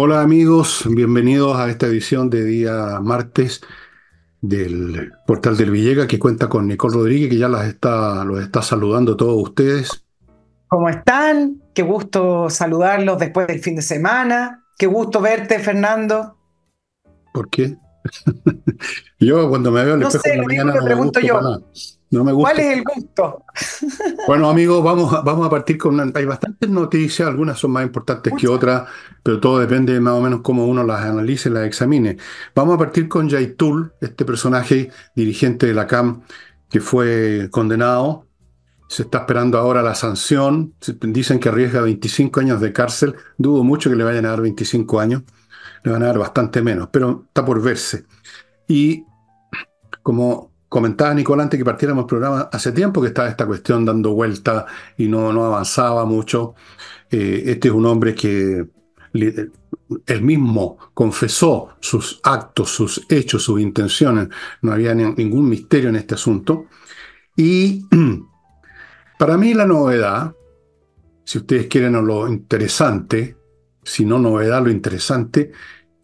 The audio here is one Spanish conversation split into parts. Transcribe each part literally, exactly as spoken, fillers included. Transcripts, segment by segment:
Hola amigos, bienvenidos a esta edición de día martes del Portal del Villega, que cuenta con Nicole Rodríguez, que ya las está, los está saludando a todos ustedes. ¿Cómo están? Qué gusto saludarlos después del fin de semana. Qué gusto verte, Fernando. ¿Por qué? Yo cuando me veo en el espejo en la mañana no me gusto para nada. No me gusta. ¿Cuál es el gusto? Bueno, amigos, vamos a, vamos a partir con una, hay bastantes noticias, algunas son más importantes Muchas. que otras, pero todo depende más o menos cómo uno las analice, las examine. Vamos a partir con Llaitul, este personaje dirigente de la C A M que fue condenado. Se está esperando ahora la sanción. Dicen que arriesga veinticinco años de cárcel. Dudo mucho que le vayan a dar veinticinco años. Le van a dar bastante menos, pero está por verse. Y como comentaba Nicolás antes que partiéramos el programa, hace tiempo que estaba esta cuestión dando vuelta y no, no avanzaba mucho. Eh, este es un hombre que le, él mismo confesó sus actos, sus hechos, sus intenciones. No había ni, ningún misterio en este asunto. Y para mí la novedad, si ustedes quieren o lo interesante, si no novedad, lo interesante,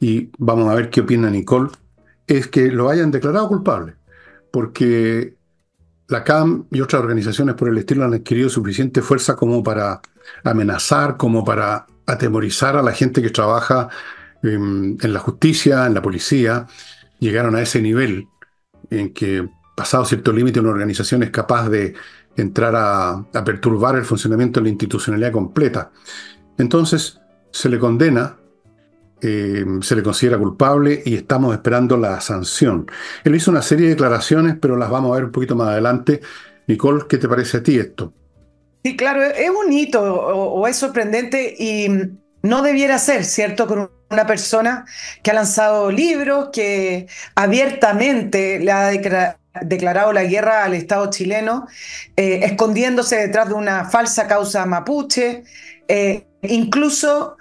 y vamos a ver qué opina Nicole, es que lo hayan declarado culpable. Porque la C A M y otras organizaciones por el estilo han adquirido suficiente fuerza como para amenazar, como para atemorizar a la gente que trabaja en, en la justicia, en la policía. Llegaron a ese nivel en que, pasado cierto límite, una organización es capaz de entrar a, a perturbar el funcionamiento de la institucionalidad completa. Entonces, se le condena. Eh, se le considera culpable y estamos esperando la sanción. Él hizo una serie de declaraciones, pero las vamos a ver un poquito más adelante. Nicole, ¿qué te parece a ti esto? Sí, claro, es un hito o, o es sorprendente y no debiera ser, ¿cierto? Con una persona que ha lanzado libros, que abiertamente le ha declarado declarado la guerra al Estado chileno, eh, escondiéndose detrás de una falsa causa mapuche, eh, incluso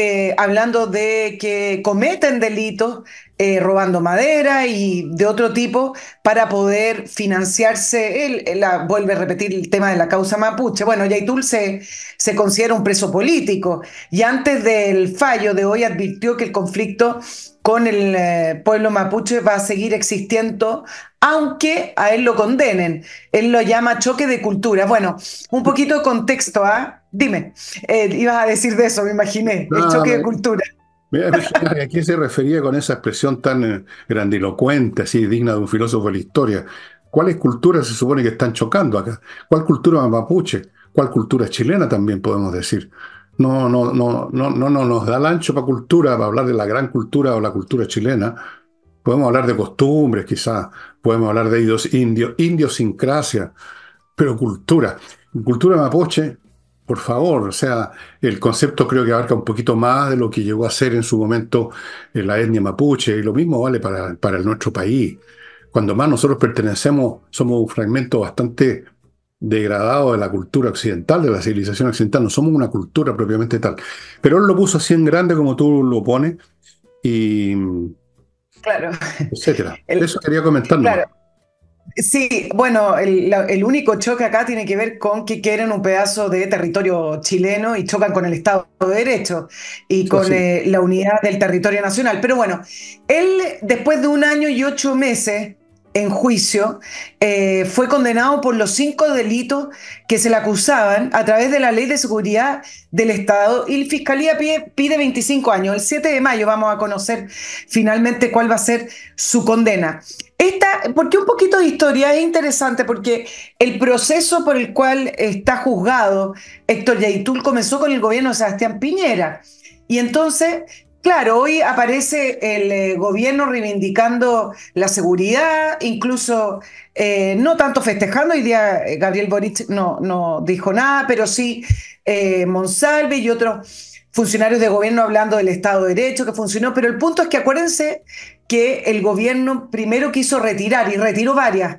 Eh, hablando de que cometen delitos eh, robando madera y de otro tipo para poder financiarse. Él, él la, vuelve a repetir el tema de la causa mapuche. Bueno, Llaitul se, se considera un preso político y antes del fallo de hoy advirtió que el conflicto con el eh, pueblo mapuche va a seguir existiendo aunque a él lo condenen. Él lo llama choque de cultura. Bueno, un poquito de contexto, ¿ah? ¿eh? Dime, eh, ibas a decir de eso, me imaginé, no, el choque me, de cultura. Me voy a imaginar a quién se refería con esa expresión tan grandilocuente, así digna de un filósofo de la historia. ¿Cuáles culturas se supone que están chocando acá? ¿Cuál cultura mapuche? ¿Cuál cultura chilena también podemos decir? No, no, no, no, no, no nos da el ancho para cultura, para hablar de la gran cultura o la cultura chilena. Podemos hablar de costumbres, quizás, podemos hablar de idos indios, idiosincrasia, pero cultura. Cultura mapuche. Por favor, o sea, el concepto creo que abarca un poquito más de lo que llegó a ser en su momento la etnia mapuche, y lo mismo vale para, para nuestro país. Cuando más nosotros pertenecemos, somos un fragmento bastante degradado de la cultura occidental, de la civilización occidental, no somos una cultura propiamente tal. Pero él lo puso así en grande como tú lo pones, y claro, etcétera. El, Eso quería comentarnos. Claro. Sí, bueno, el, el único choque acá tiene que ver con que quieren un pedazo de territorio chileno y chocan con el Estado de Derecho y con sí, sí. Eh, la unidad del territorio nacional. Pero bueno, él después de un año y ocho meses en juicio eh, fue condenado por los cinco delitos que se le acusaban a través de la Ley de Seguridad del Estado y la Fiscalía pide, pide veinticinco años. El siete de mayo vamos a conocer finalmente cuál va a ser su condena. Esta, porque un poquito de historia es interesante, porque el proceso por el cual está juzgado Héctor Llaitul comenzó con el gobierno de Sebastián Piñera. Y entonces, claro, hoy aparece el eh, gobierno reivindicando la seguridad, incluso eh, no tanto festejando. Hoy día eh, Gabriel Boric no, no dijo nada, pero sí eh, Monsalve y otros funcionarios de gobierno hablando del Estado de Derecho que funcionó. Pero el punto es que acuérdense que el gobierno primero quiso retirar, y retiró varias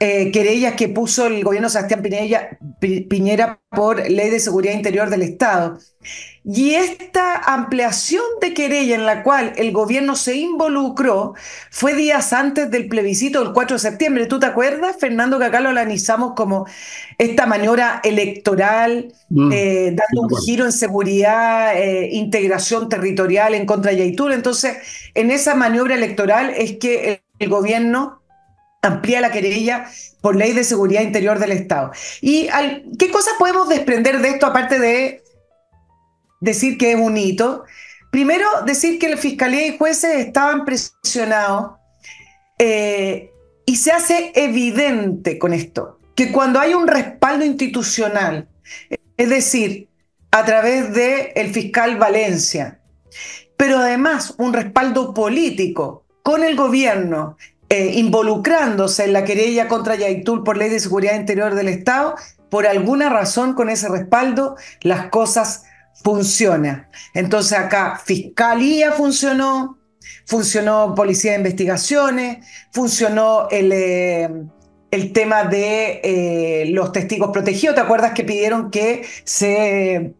eh, querellas que puso el gobierno Sebastián Piñera, Pi, Piñera por Ley de Seguridad Interior del Estado. Y esta ampliación de querella en la cual el gobierno se involucró fue días antes del plebiscito del cuatro de septiembre. ¿Tú te acuerdas, Fernando, que acá lo analizamos como esta maniobra electoral, mm, eh, dando sí, bueno. un giro en seguridad, eh, integración territorial en contra de Llaitul? Entonces, en esa maniobra electoral es que el gobierno amplía la querella por Ley de Seguridad Interior del Estado. ¿Y al, qué cosas podemos desprender de esto, aparte de decir que es un hito? Primero, decir que la fiscalía y jueces estaban presionados, eh, y se hace evidente con esto que cuando hay un respaldo institucional, es decir, a través del fiscal Valencia, pero además un respaldo político con el gobierno eh, involucrándose en la querella contra Llaitul por Ley de Seguridad Interior del Estado, por alguna razón con ese respaldo las cosas funciona. Entonces acá Fiscalía funcionó, funcionó Policía de Investigaciones, funcionó el, eh, el tema de eh, los testigos protegidos. ¿Te acuerdas que pidieron que se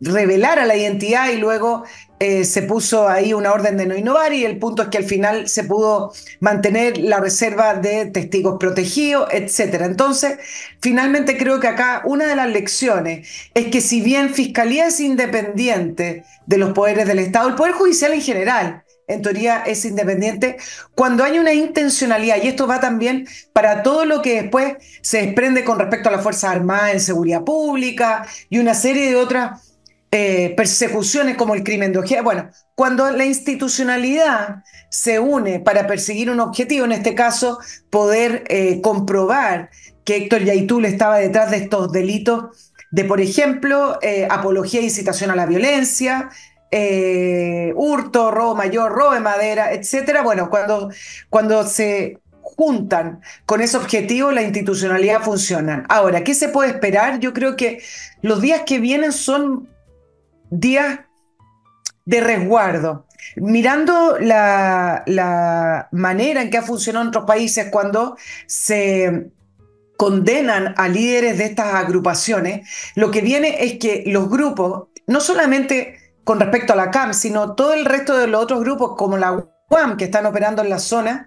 revelara la identidad y luego eh, se puso ahí una orden de no innovar? Y el punto es que al final se pudo mantener la reserva de testigos protegidos, etcétera. Entonces, finalmente creo que acá una de las lecciones es que si bien Fiscalía es independiente de los poderes del Estado, el Poder Judicial en general, en teoría, es independiente, cuando hay una intencionalidad, y esto va también para todo lo que después se desprende con respecto a las Fuerzas Armadas en seguridad pública y una serie de otras Eh, persecuciones como el crimen de Ojeda. Bueno, cuando la institucionalidad se une para perseguir un objetivo, en este caso poder eh, comprobar que Héctor Llaitul estaba detrás de estos delitos de, por ejemplo, eh, apología e incitación a la violencia, eh, hurto, robo mayor, robo de madera, etcétera. Bueno, cuando, cuando se juntan con ese objetivo, la institucionalidad funciona. Ahora, ¿qué se puede esperar? Yo creo que los días que vienen son días de resguardo. Mirando la, la manera en que ha funcionado en otros países cuando se condenan a líderes de estas agrupaciones, lo que viene es que los grupos, no solamente con respecto a la C A M, sino todo el resto de los otros grupos como la U A M que están operando en la zona,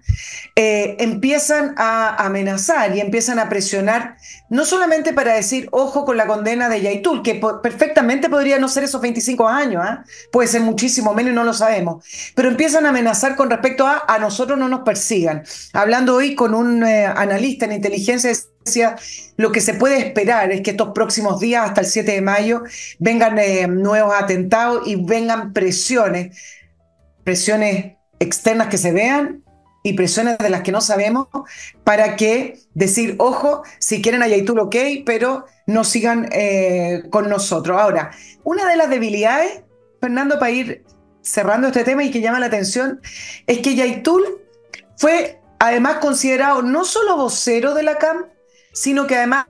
eh, empiezan a amenazar y empiezan a presionar, no solamente para decir, ojo con la condena de Llaitul, que perfectamente podría no ser esos veinticinco años, ¿eh? Puede ser muchísimo menos y no lo sabemos, pero empiezan a amenazar con respecto a, a nosotros no nos persigan. Hablando hoy con un eh, analista en inteligencia, decía, lo que se puede esperar es que estos próximos días, hasta el siete de mayo, vengan eh, nuevos atentados y vengan presiones, presiones externas que se vean y presiones de las que no sabemos, para que decir, ojo, si quieren a Llaitul, ok, pero no sigan eh, con nosotros. Ahora, una de las debilidades, Fernando, para ir cerrando este tema y que llama la atención, es que Llaitul fue además considerado no solo vocero de la C A M, sino que además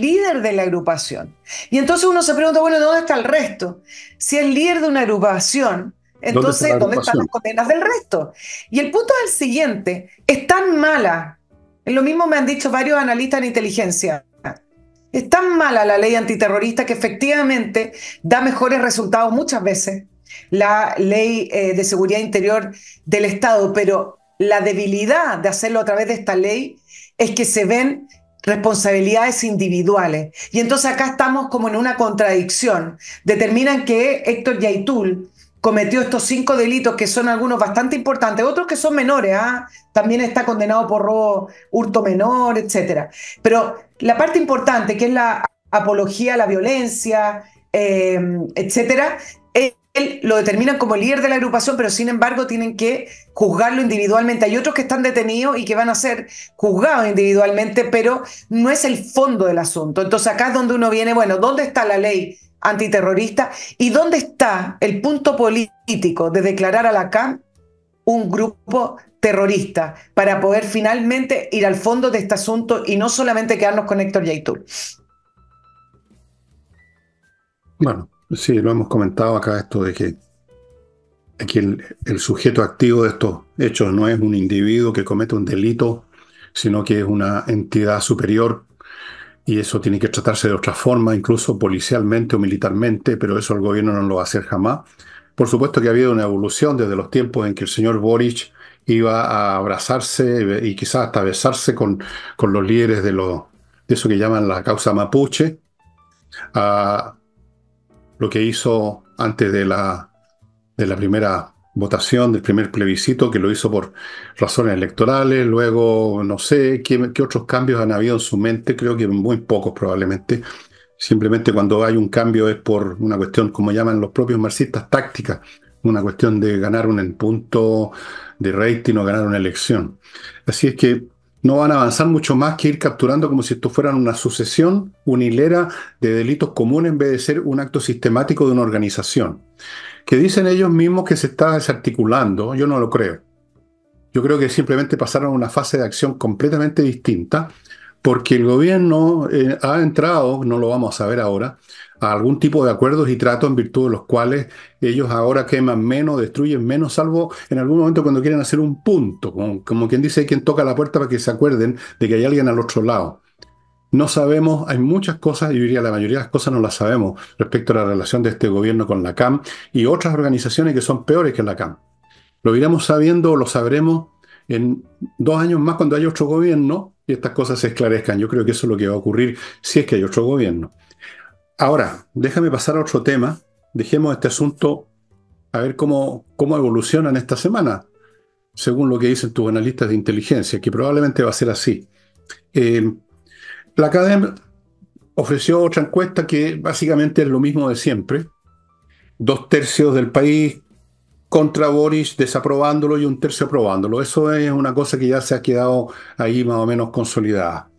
líder de la agrupación. Y entonces uno se pregunta, bueno, ¿dónde está el resto? Si es líder de una agrupación, entonces, ¿dónde, ¿dónde están las condenas del resto? Y el punto es el siguiente, es tan mala, lo mismo me han dicho varios analistas en inteligencia, es tan mala la ley antiterrorista que efectivamente da mejores resultados muchas veces la ley eh, de seguridad interior del Estado, pero la debilidad de hacerlo a través de esta ley es que se ven responsabilidades individuales. Y entonces acá estamos como en una contradicción. Determinan que Héctor Llaitul cometió estos cinco delitos, que son algunos bastante importantes, otros que son menores, ¿ah? También está condenado por robo, hurto menor, etcétera. Pero la parte importante, que es la apología a la violencia, eh, etcétera, él, él lo determinan como líder de la agrupación, pero sin embargo tienen que juzgarlo individualmente. Hay otros que están detenidos y que van a ser juzgados individualmente, pero no es el fondo del asunto. Entonces acá es donde uno viene, bueno, ¿dónde está la ley antiterrorista? ¿Y dónde está el punto político de declarar a la C A M un grupo terrorista para poder finalmente ir al fondo de este asunto y no solamente quedarnos con Héctor Llaitul? Bueno, sí, lo hemos comentado acá, esto de que aquí el, el sujeto activo de estos De hecho, no es un individuo que comete un delito, sino que es una entidad superior, y eso tiene que tratarse de otra forma, incluso policialmente o militarmente, pero eso el gobierno no lo va a hacer jamás. Por supuesto que ha habido una evolución desde los tiempos en que el señor Boric iba a abrazarse y quizás hasta besarse con, con los líderes de, lo, de eso que llaman la causa mapuche, a lo que hizo antes de la, de la primera votación, del primer plebiscito, que lo hizo por razones electorales. Luego no sé qué, qué otros cambios han habido en su mente, creo que muy pocos probablemente. Simplemente cuando hay un cambio es por una cuestión, como llaman los propios marxistas, táctica, una cuestión de ganar un punto de rating o ganar una elección. Así es que no van a avanzar mucho más que ir capturando como si esto fuera una sucesión, una hilera de delitos comunes en vez de ser un acto sistemático de una organización. Que dicen ellos mismos que se está desarticulando, yo no lo creo. Yo creo que simplemente pasaron a una fase de acción completamente distinta, porque el gobierno eh, ha entrado, no lo vamos a saber ahora, a algún tipo de acuerdos y tratos en virtud de los cuales ellos ahora queman menos, destruyen menos, salvo en algún momento cuando quieren hacer un punto, como, como quien dice, hay quien toca la puerta para que se acuerden de que hay alguien al otro lado. No sabemos, hay muchas cosas, yo diría la mayoría de las cosas no las sabemos respecto a la relación de este gobierno con la C A M y otras organizaciones que son peores que la C A M. Lo iremos sabiendo, lo sabremos en dos años más cuando haya otro gobierno y estas cosas se esclarezcan. Yo creo que eso es lo que va a ocurrir si es que hay otro gobierno. Ahora, déjame pasar a otro tema. Dejemos este asunto a ver cómo, cómo evolucionan esta semana, según lo que dicen tus analistas de inteligencia, que probablemente va a ser así. Eh, La Academia ofreció otra encuesta que básicamente es lo mismo de siempre. Dos tercios del país contra Boric desaprobándolo y un tercio aprobándolo. Eso es una cosa que ya se ha quedado ahí más o menos consolidada.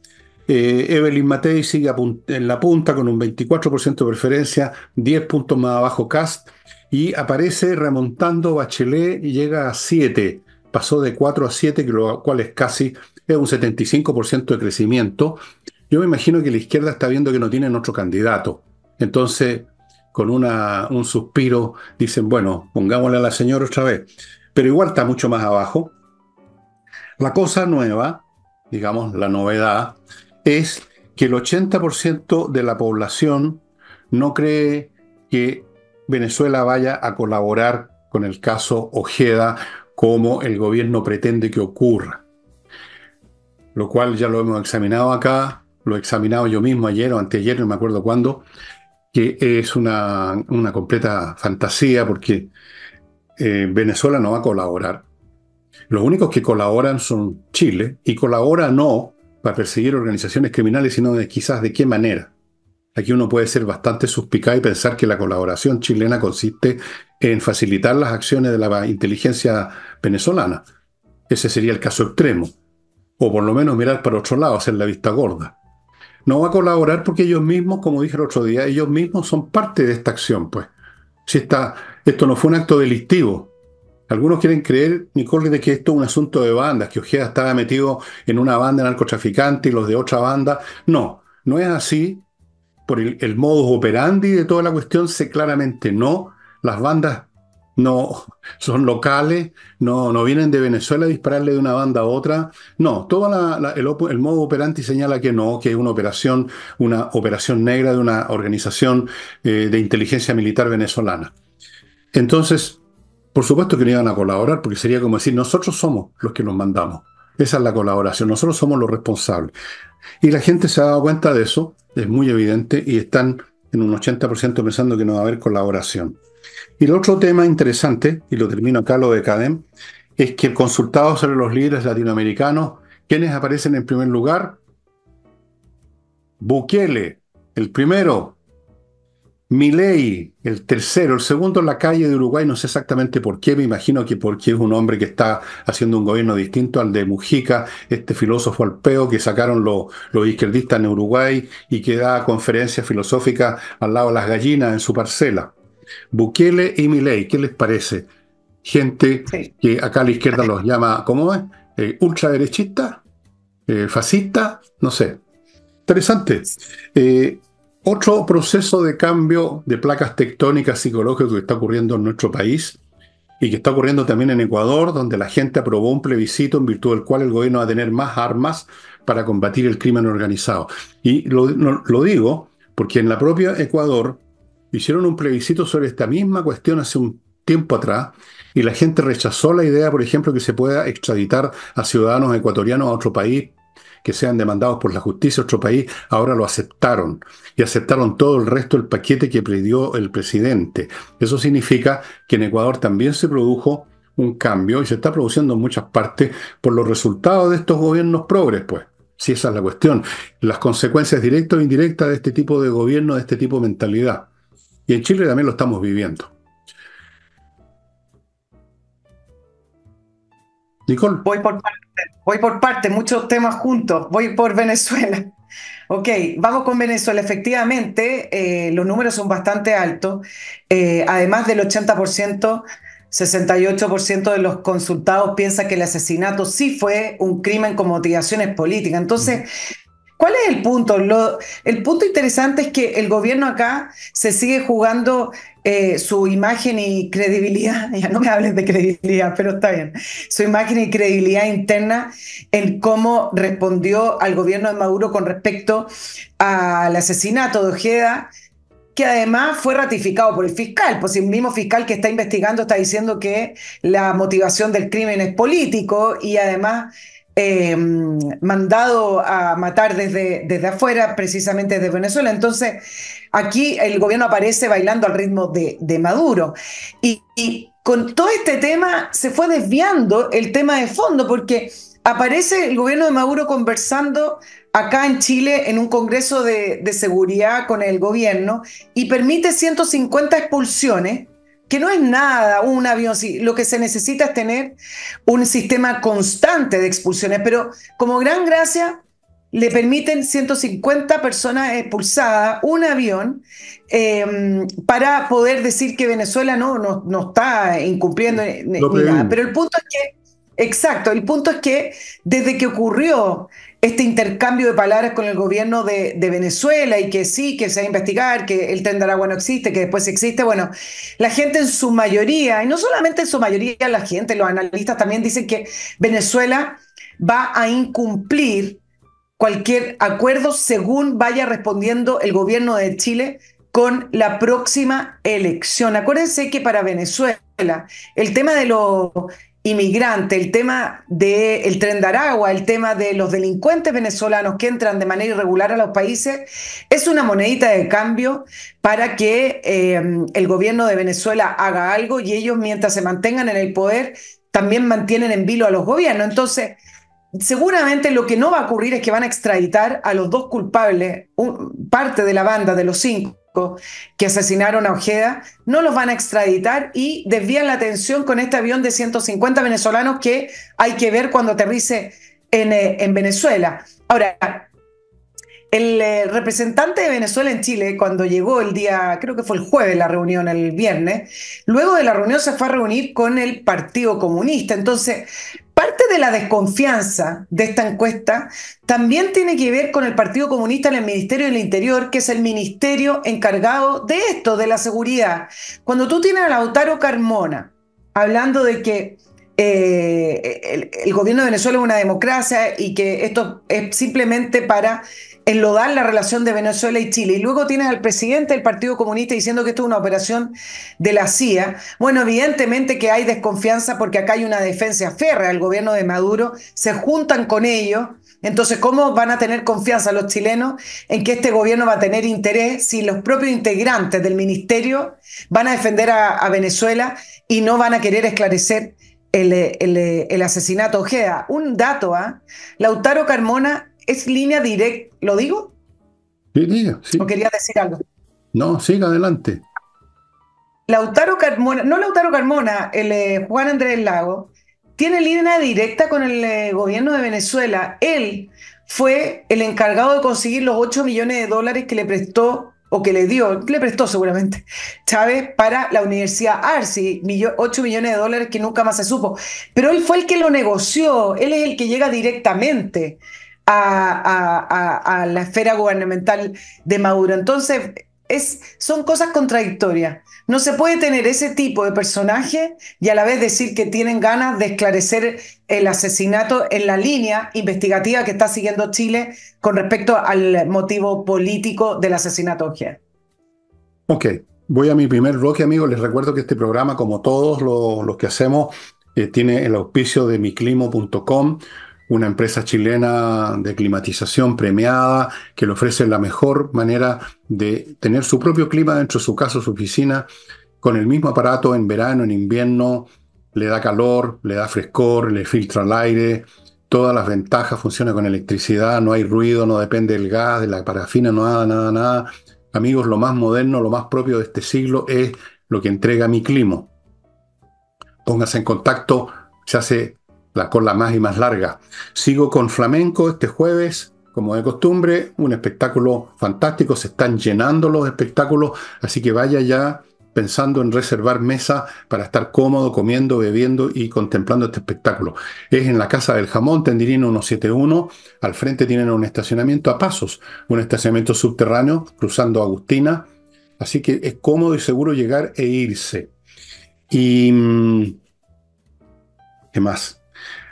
Eh, Evelyn Matthei sigue en la punta con un veinticuatro por ciento de preferencia, diez puntos más abajo Kast, y aparece remontando Bachelet y llega a siete. Pasó de cuatro a siete, lo cual es casi es un setenta y cinco por ciento de crecimiento. Yo me imagino que la izquierda está viendo que no tienen otro candidato. Entonces, con una, un suspiro, dicen, bueno, pongámosle a la señora otra vez. Pero igual está mucho más abajo. La cosa nueva, digamos, la novedad, es que el ochenta por ciento de la población no cree que Venezuela vaya a colaborar con el caso Ojeda como el gobierno pretende que ocurra. Lo cual ya lo hemos examinado acá. Lo he examinado yo mismo ayer o anteayer, no me acuerdo cuándo, que es una, una completa fantasía porque eh, Venezuela no va a colaborar. Los únicos que colaboran son Chile, y colabora no para perseguir organizaciones criminales, sino de quizás de qué manera. Aquí uno puede ser bastante suspicaz y pensar que la colaboración chilena consiste en facilitar las acciones de la inteligencia venezolana. Ese sería el caso extremo. O por lo menos mirar para otro lado, hacer la vista gorda. No va a colaborar porque ellos mismos, como dije el otro día, ellos mismos son parte de esta acción, pues. Si esta, esto no fue un acto delictivo. Algunos quieren creer, Nicole, de que esto es un asunto de bandas, que Ojeda estaba metido en una banda de narcotraficantes y los de otra banda. No, no es así. Por el, el modus operandi de toda la cuestión, se claramente no. Las bandas no son locales, no, no vienen de Venezuela a dispararle de una banda a otra. No, todo la, la, el, el modo operante señala que no, que es una operación, una operación negra de una organización eh, de inteligencia militar venezolana. Entonces, por supuesto que no iban a colaborar, porque sería como decir, nosotros somos los que nos mandamos. Esa es la colaboración, nosotros somos los responsables. Y la gente se ha dado cuenta de eso, es muy evidente, y están en un ochenta por ciento pensando que no va a haber colaboración. Y el otro tema interesante, y lo termino acá, lo de CADEM, es que consultados sobre los líderes latinoamericanos, ¿quiénes aparecen en primer lugar? Bukele, el primero. Milei, el tercero. El segundo, Lacalle de Uruguay, no sé exactamente por qué, me imagino que porque es un hombre que está haciendo un gobierno distinto al de Mujica, este filósofo alpeo que sacaron los, los izquierdistas en Uruguay y que da conferencias filosóficas al lado de las gallinas en su parcela. Bukele y Milei, ¿qué les parece? Gente sí. Que acá a la izquierda los llama, ¿cómo es? Eh, ultraderechista, eh, fascista, no sé. Interesante. Eh, otro proceso de cambio de placas tectónicas psicológicas que está ocurriendo en nuestro país y que está ocurriendo también en Ecuador, donde la gente aprobó un plebiscito en virtud del cual el gobierno va a tener más armas para combatir el crimen organizado. Y lo, lo digo porque en la propia Ecuador hicieron un plebiscito sobre esta misma cuestión hace un tiempo atrás y la gente rechazó la idea, por ejemplo, que se pueda extraditar a ciudadanos ecuatorianos a otro país, que sean demandados por la justicia de otro país. Ahora lo aceptaron y aceptaron todo el resto del paquete que pidió el presidente. Eso significa que en Ecuador también se produjo un cambio y se está produciendo en muchas partes por los resultados de estos gobiernos progres, pues. Si esa es la cuestión, las consecuencias directas o indirectas de este tipo de gobierno, de este tipo de mentalidad. Y en Chile también lo estamos viviendo. Nicole. Voy por parte, voy por parte, muchos temas juntos. Voy por Venezuela. Ok, vamos con Venezuela. Efectivamente, eh, los números son bastante altos. Eh, además del ochenta por ciento, sesenta y ocho por ciento de los consultados piensa que el asesinato sí fue un crimen con motivaciones políticas. Entonces, ¿cuál es el punto? Lo, el punto interesante es que el gobierno acá se sigue jugando eh, su imagen y credibilidad, ya no me hables de credibilidad, pero está bien, su imagen y credibilidad interna en cómo respondió al gobierno de Maduro con respecto al asesinato de Ojeda, que además fue ratificado por el fiscal, pues el mismo fiscal que está investigando está diciendo que la motivación del crimen es político y además... Eh, mandado a matar desde, desde afuera, precisamente desde Venezuela. Entonces, aquí el gobierno aparece bailando al ritmo de, de Maduro. Y, y con todo este tema se fue desviando el tema de fondo, porque aparece el gobierno de Maduro conversando acá en Chile en un congreso de, de seguridad con el gobierno y permite ciento cincuenta expulsiones, que no es nada un avión, lo que se necesita es tener un sistema constante de expulsiones, pero como gran gracia le permiten ciento cincuenta personas expulsadas, un avión, eh, para poder decir que Venezuela no, no, no está incumpliendo ni, ni nada. Pero el punto es que, exacto, el punto es que desde que ocurrió este intercambio de palabras con el gobierno de, de Venezuela y que sí, que se va a investigar, que el Tren de Aragua no existe, que después existe, bueno, la gente en su mayoría, y no solamente en su mayoría la gente, los analistas también dicen que Venezuela va a incumplir cualquier acuerdo según vaya respondiendo el gobierno de Chile con la próxima elección. Acuérdense que para Venezuela el tema de los... inmigrante, el tema del Tren de Aragua, el tema de los delincuentes venezolanos que entran de manera irregular a los países, es una monedita de cambio para que eh, el gobierno de Venezuela haga algo y ellos, mientras se mantengan en el poder, también mantienen en vilo a los gobiernos. Entonces, seguramente lo que no va a ocurrir es que van a extraditar a los dos culpables, un, parte de la banda de los cinco que asesinaron a Ojeda, no los van a extraditar y desvían la atención con este avión de ciento cincuenta venezolanos que hay que ver cuando aterrice en, en Venezuela. Ahora, el eh, representante de Venezuela en Chile, cuando llegó el día, creo que fue el jueves la reunión, el viernes, luego de la reunión se fue a reunir con el Partido Comunista. Entonces, parte de la desconfianza de esta encuesta también tiene que ver con el Partido Comunista en el Ministerio del Interior, que es el ministerio encargado de esto, de la seguridad. Cuando tú tienes a Lautaro Carmona hablando de que eh, el, el gobierno de Venezuela es una democracia y que esto es simplemente para enlodar la relación de Venezuela y Chile, y luego tienes al presidente del Partido Comunista diciendo que esto es una operación de la C I A, bueno, evidentemente que hay desconfianza porque acá hay una defensa férrea del gobierno de Maduro, se juntan con ellos. Entonces, ¿cómo van a tener confianza los chilenos en que este gobierno va a tener interés si los propios integrantes del ministerio van a defender a, a Venezuela y no van a querer esclarecer el, el, el asesinato Ojeda? Un dato, ¿eh? Lautaro Carmona es línea directa, ¿lo digo? Sí, diga, sí. ¿O quería decir algo? No, siga adelante. Lautaro Carmona, no Lautaro Carmona, el eh, Juan Andrés Lago, tiene línea directa con el eh, gobierno de Venezuela. Él fue el encargado de conseguir los ocho millones de dólares que le prestó, o que le dio, le prestó seguramente, Chávez, para la Universidad Arsi, ocho millones de dólares que nunca más se supo. Pero él fue el que lo negoció, él es el que llega directamente A, a, a la esfera gubernamental de Maduro. Entonces, Es, son cosas contradictorias. No se puede tener ese tipo de personaje y a la vez decir que tienen ganas de esclarecer el asesinato en la línea investigativa que está siguiendo Chile con respecto al motivo político del asesinato de Ojeda. Ok, voy a mi primer bloque, amigos. Les recuerdo que este programa, como todos los, los que hacemos, eh, tiene el auspicio de mi climo punto com, una empresa chilena de climatización premiada que le ofrece la mejor manera de tener su propio clima dentro de su casa o su oficina, con el mismo aparato en verano, en invierno, le da calor, le da frescor, le filtra el aire, todas las ventajas, funciona con electricidad, no hay ruido, no depende del gas, de la parafina, nada, nada, nada. Amigos, lo más moderno, lo más propio de este siglo es lo que entrega Mi Climo. Póngase en contacto, se hace la cola más y más larga. Sigo con flamenco este jueves, como de costumbre, un espectáculo fantástico. Se están llenando los espectáculos, así que vaya ya pensando en reservar mesa para estar cómodo, comiendo, bebiendo y contemplando este espectáculo. Es en la Casa del Jamón, Tendirino ciento setenta y uno. Al frente tienen un estacionamiento a pasos, un estacionamiento subterráneo, cruzando Agustina. Así que es cómodo y seguro llegar e irse. Y... ¿qué más?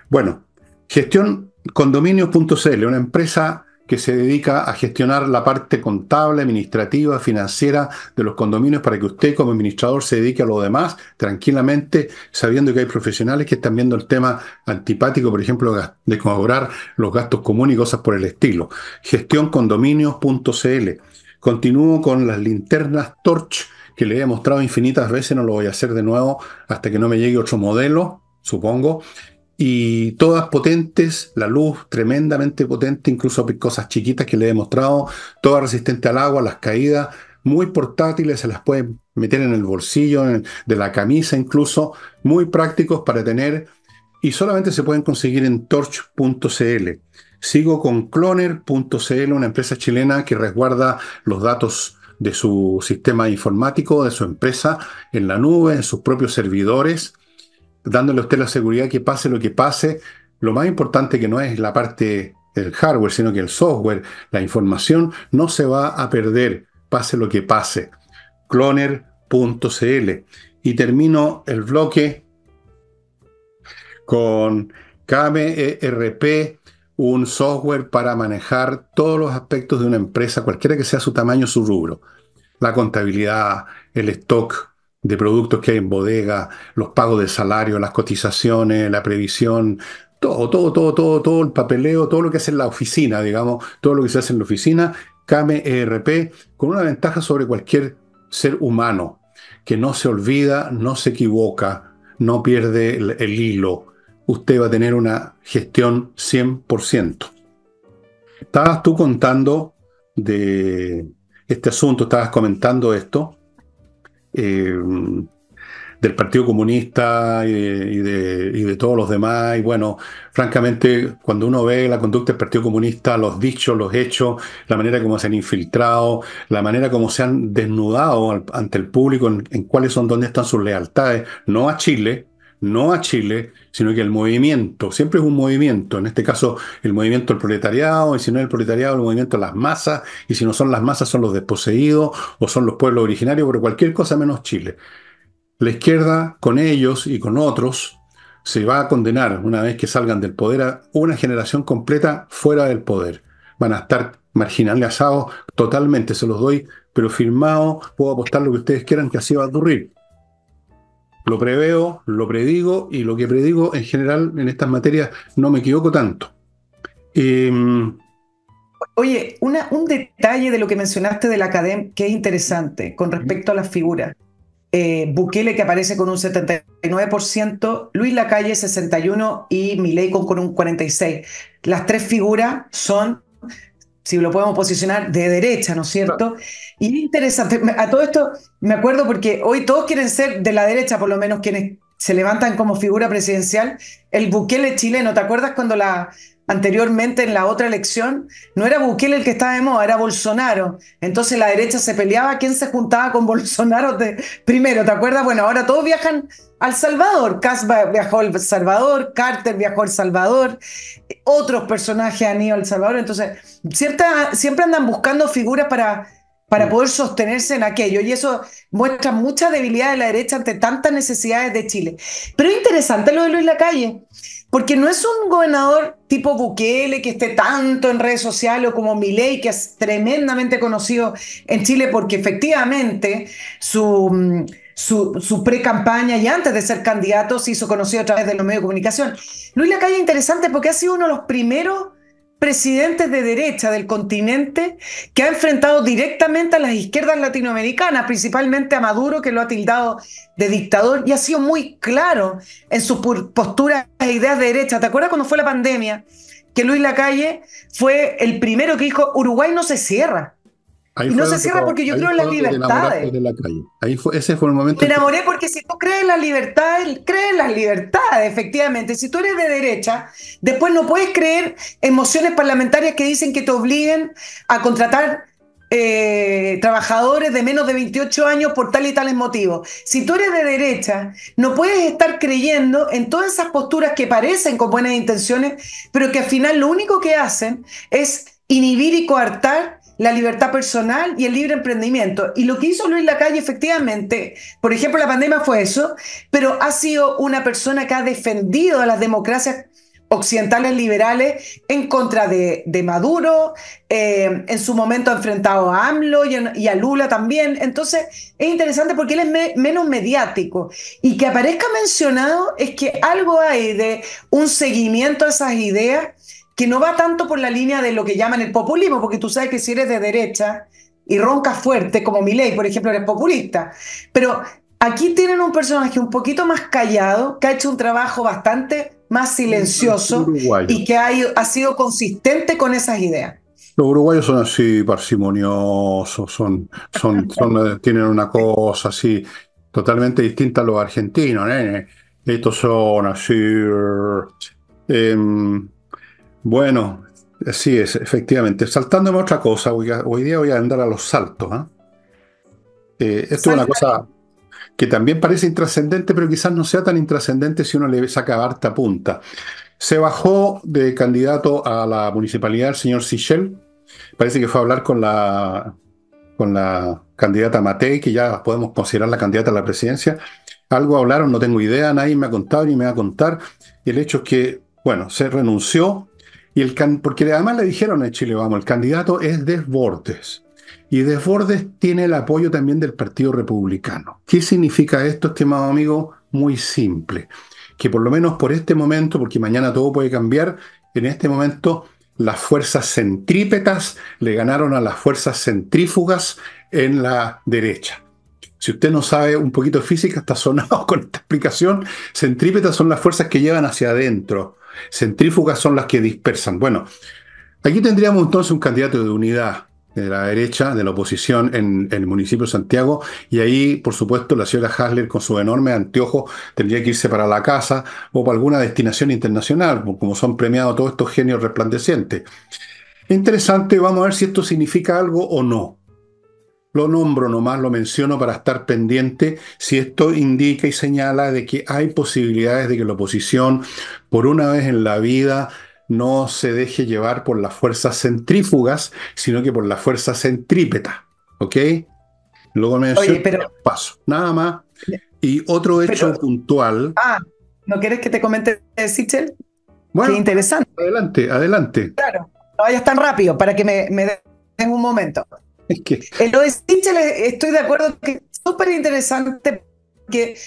Bueno, gestión condominios punto c l, una empresa que se dedica a gestionar la parte contable, administrativa, financiera de los condominios para que usted como administrador se dedique a lo demás tranquilamente, sabiendo que hay profesionales que están viendo el tema antipático, por ejemplo, de cobrar los gastos comunes y cosas por el estilo. gestión condominios punto c l. Continúo con las linternas Torch que le he mostrado infinitas veces, no lo voy a hacer de nuevo hasta que no me llegue otro modelo, supongo. Y todas potentes, la luz tremendamente potente, incluso cosas chiquitas que le he mostrado, todas resistentes al agua, las caídas, muy portátiles, se las pueden meter en el bolsillo, en, de la camisa incluso, muy prácticos para tener, y solamente se pueden conseguir en torch punto c l. Sigo con cloner punto c l, una empresa chilena que resguarda los datos de su sistema informático, de su empresa, en la nube, en sus propios servidores, dándole a usted la seguridad que pase lo que pase. Lo más importante que no es la parte del hardware, sino que el software, la información, no se va a perder, pase lo que pase. cloner punto c l. Y termino el bloque con C A M E R P, un software para manejar todos los aspectos de una empresa, cualquiera que sea su tamaño, su rubro. La contabilidad, el stock de productos que hay en bodega, los pagos de salario, las cotizaciones, la previsión, todo, todo, todo, todo, todo el papeleo, todo lo que hace en la oficina, digamos, todo lo que se hace en la oficina, C A M E R P, con una ventaja sobre cualquier ser humano, que no se olvida, no se equivoca, no pierde el, el hilo. Usted va a tener una gestión cien por ciento. Estabas tú contando de este asunto, estabas comentando esto, Eh, del Partido Comunista y de, y, de, y de todos los demás. Y bueno, francamente, cuando uno ve la conducta del Partido Comunista, los dichos, los hechos, la manera como se han infiltrado, la manera como se han desnudado al, ante el público en, en cuáles son, dónde están sus lealtades, no a Chile, no a Chile, sino que el movimiento, siempre es un movimiento, en este caso el movimiento del proletariado, y si no es el proletariado, el movimiento de las masas, y si no son las masas, son los desposeídos, o son los pueblos originarios, pero cualquier cosa menos Chile. La izquierda, con ellos y con otros, se va a condenar, una vez que salgan del poder, a una generación completa fuera del poder. Van a estar marginalizados totalmente, se los doy, pero firmado, puedo apostar lo que ustedes quieran que así va a ocurrir. Lo preveo, lo predigo, y lo que predigo en general en estas materias no me equivoco tanto. Eh, Oye, una, un detalle de lo que mencionaste de la Academia que es interesante con respecto a las figuras. Eh, Bukele, que aparece con un setenta y nueve por ciento, Luis Lacalle sesenta y uno por ciento y Milei con, con un cuarenta y seis por ciento. Las tres figuras son, si lo podemos posicionar, de derecha, ¿no es cierto? Claro. Y interesante, a todo esto me acuerdo porque hoy todos quieren ser de la derecha, por lo menos quienes se levantan como figura presidencial, el Bukele chileno. ¿Te acuerdas cuando la anteriormente en la otra elección no era Bukele el que estaba de moda, era Bolsonaro? Entonces la derecha se peleaba, ¿quién se juntaba con Bolsonaro de, primero? ¿Te acuerdas? Bueno, ahora todos viajan al Salvador. Kast viajó al Salvador, Carter viajó al Salvador, otros personajes han ido al Salvador. Entonces cierta, siempre andan buscando figuras para... para poder sostenerse en aquello. Y eso muestra mucha debilidad de la derecha ante tantas necesidades de Chile. Pero es interesante lo de Luis Lacalle, porque no es un gobernador tipo Bukele que esté tanto en redes sociales, o como Milei, que es tremendamente conocido en Chile, porque efectivamente su, su, su pre-campaña y antes de ser candidato se hizo conocido a través de los medios de comunicación. Luis Lacalle es interesante porque ha sido uno de los primeros presidentes de derecha del continente que ha enfrentado directamente a las izquierdas latinoamericanas, principalmente a Maduro, que lo ha tildado de dictador, y ha sido muy claro en sus posturas e ideas de derecha. ¿Te acuerdas cuando fue la pandemia? Que Luis Lacalle fue el primero que dijo: Uruguay no se cierra. Ahí y no se cierra porque yo creo en las libertades. De la calle. Ahí fue, ese fue el momento. Me enamoré que... porque si tú crees en las libertades, crees en las libertades, efectivamente. Si tú eres de derecha, después no puedes creer en mociones parlamentarias que dicen que te obliguen a contratar eh, trabajadores de menos de veintiocho años por tal y tales motivos. Si tú eres de derecha, no puedes estar creyendo en todas esas posturas que parecen con buenas intenciones, pero que al final lo único que hacen es inhibir y coartar la libertad personal y el libre emprendimiento. Y lo que hizo Luis Lacalle, efectivamente, por ejemplo, la pandemia fue eso, pero ha sido una persona que ha defendido a las democracias occidentales liberales en contra de, de Maduro, eh, en su momento ha enfrentado a AMLO y, en, y a Lula también. Entonces es interesante porque él es me, menos mediático, y que aparezca mencionado es que algo hay de un seguimiento a esas ideas que no va tanto por la línea de lo que llaman el populismo, porque tú sabes que si eres de derecha y roncas fuerte, como Milei, por ejemplo, eres populista. Pero aquí tienen un personaje un poquito más callado, que ha hecho un trabajo bastante más silencioso y que ha, ha sido consistente con esas ideas. Los uruguayos son así parsimoniosos, son, son, son, tienen una cosa así totalmente distinta a los argentinos, ¿eh? Estos son así... Eh, Bueno, así es, efectivamente. Saltándome otra cosa, hoy, hoy día voy a andar a los saltos. ¿eh? Eh, esto Salta. Es una cosa que también parece intrascendente, pero quizás no sea tan intrascendente si uno le saca harta punta. Se bajó de candidato a la municipalidad el señor Sichel. Parece que fue a hablar con la, con la candidata Matthei, que ya podemos considerar la candidata a la presidencia. Algo hablaron, no tengo idea, nadie me ha contado ni me va a contar. Y el hecho es que, bueno, se renunció. Y el can porque además le dijeron en Chile Vamos, el candidato es Desbordes. Y Desbordes tiene el apoyo también del Partido Republicano. ¿Qué significa esto, estimado amigo? Muy simple. Que por lo menos por este momento, porque mañana todo puede cambiar, en este momento las fuerzas centrípetas le ganaron a las fuerzas centrífugas en la derecha. Si usted no sabe un poquito de física, está sonado con esta explicación. Centrípetas son las fuerzas que llevan hacia adentro. Centrífugas son las que dispersan. Bueno, aquí tendríamos entonces un candidato de unidad de la derecha, de la oposición en, en el municipio de Santiago, y ahí, por supuesto, la señora Hasler con sus enormes anteojos tendría que irse para la casa o para alguna destinación internacional, como son premiados todos estos genios resplandecientes. Interesante, vamos a ver si esto significa algo o no. Lo nombro nomás, lo menciono para estar pendiente si esto indica y señala de que hay posibilidades de que la oposición, por una vez en la vida, no se deje llevar por las fuerzas centrífugas, sino que por las fuerzas centrípetas. ¿Ok? Luego me menciono. Oye, pero... paso. Nada más. Y otro hecho pero... puntual. Ah, ¿no quieres que te comente, Sichel? Bueno, qué interesante. Adelante, adelante. Claro, no vayas tan rápido para que me, me den un momento. Es que... eh, lo de Sichel, estoy de acuerdo que es súper interesante porque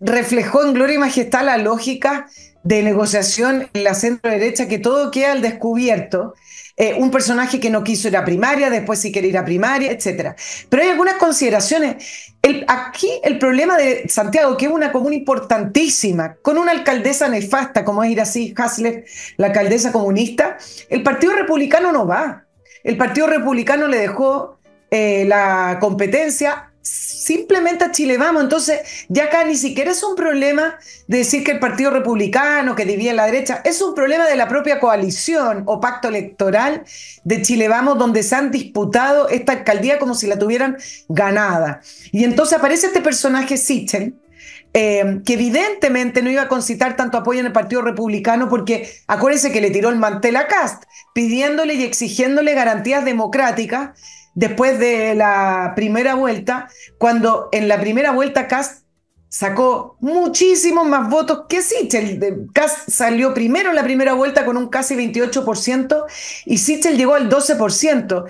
reflejó en gloria y majestad la lógica de negociación en la centro derecha, que todo queda al descubierto. Eh, un personaje que no quiso ir a primaria, después sí quiere ir a primaria, etcétera. Pero hay algunas consideraciones. El, aquí el problema de Santiago, que es una comuna importantísima, con una alcaldesa nefasta, como es ir así, Hasler, la alcaldesa comunista, el Partido Republicano no va. El Partido Republicano le dejó eh, la competencia simplemente a Chile Vamos. Entonces, ya acá ni siquiera es un problema de decir que el Partido Republicano, que divide a la derecha, es un problema de la propia coalición o pacto electoral de Chile Vamos, donde se han disputado esta alcaldía como si la tuvieran ganada. Y entonces aparece este personaje Sichel, Eh, que evidentemente no iba a concitar tanto apoyo en el Partido Republicano, porque acuérdense que le tiró el mantel a Kast, pidiéndole y exigiéndole garantías democráticas después de la primera vuelta, cuando en la primera vuelta Kast sacó muchísimos más votos que Sichel. Kast salió primero en la primera vuelta con un casi veintiocho por ciento y Sichel llegó al doce por ciento.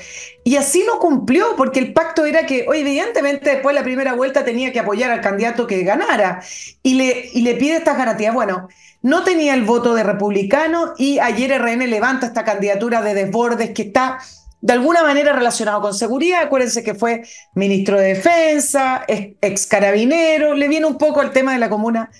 Y así no cumplió, porque el pacto era que, evidentemente, después de la primera vuelta tenía que apoyar al candidato que ganara. Y le, y le pide estas garantías. Bueno, no tenía el voto de republicano y ayer R N levanta esta candidatura de Desbordes, que está de alguna manera relacionado con seguridad. Acuérdense que fue ministro de Defensa, ex carabinero, le viene un poco el tema de la comuna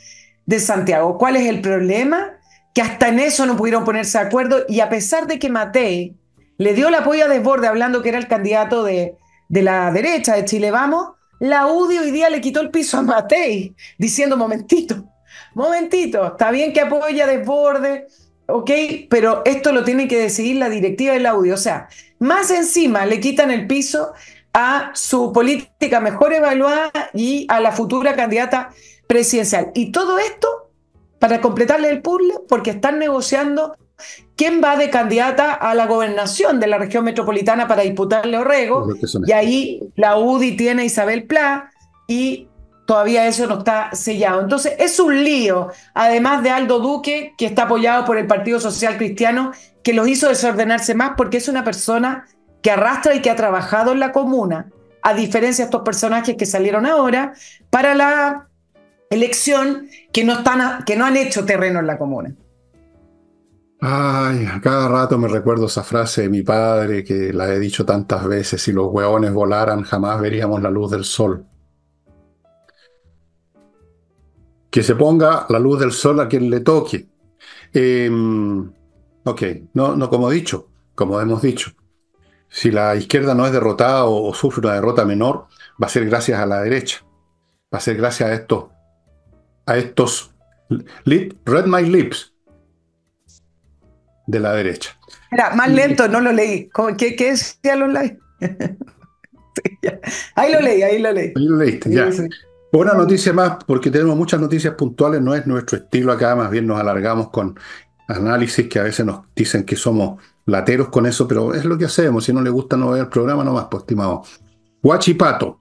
de Santiago. ¿Cuál es el problema? Que hasta en eso no pudieron ponerse de acuerdo, y a pesar de que Matthei le dio el apoyo a Desbordes, hablando que era el candidato de, de la derecha, de Chile Vamos, la U D I hoy día le quitó el piso a Matthei, diciendo, momentito, momentito, está bien que apoya a Desbordes, ok, pero esto lo tiene que decidir la directiva del audio. O sea, más encima le quitan el piso a su política mejor evaluada y a la futura candidata presidencial. Y todo esto para completarle el puzzle, porque están negociando quién va de candidata a la gobernación de la región metropolitana para disputarle Orrego. Y ahí la U D I tiene a Isabel Plá y todavía eso no está sellado. Entonces es un lío, además de Aldo Duque, que está apoyado por el Partido Social Cristiano, que los hizo desordenarse más, porque es una persona que arrastra y que ha trabajado en la comuna, a diferencia de estos personajes que salieron ahora para la elección, que no, están, que no han hecho terreno en la comuna. Ay, a cada rato me recuerdo esa frase de mi padre, que la he dicho tantas veces: si los hueones volaran jamás veríamos la luz del sol. Que se ponga la luz del sol a quien le toque. Eh, ok, no, no como dicho, como hemos dicho, si la izquierda no es derrotada o, o sufre una derrota menor, va a ser gracias a la derecha. Va a ser gracias a estos, a estos lip, Read My Lips de la derecha. Era más lento, no lo leí. ¿Qué, qué decía los likes? Ahí lo leí, ahí lo leí. Ahí lo leíste, ya. Una noticia más, porque tenemos muchas noticias puntuales, no es nuestro estilo acá, más bien nos alargamos con análisis que a veces nos dicen que somos lateros con eso, pero es lo que hacemos. Si no le gusta no ver el programa nomás, pues, estimado. Huachipato.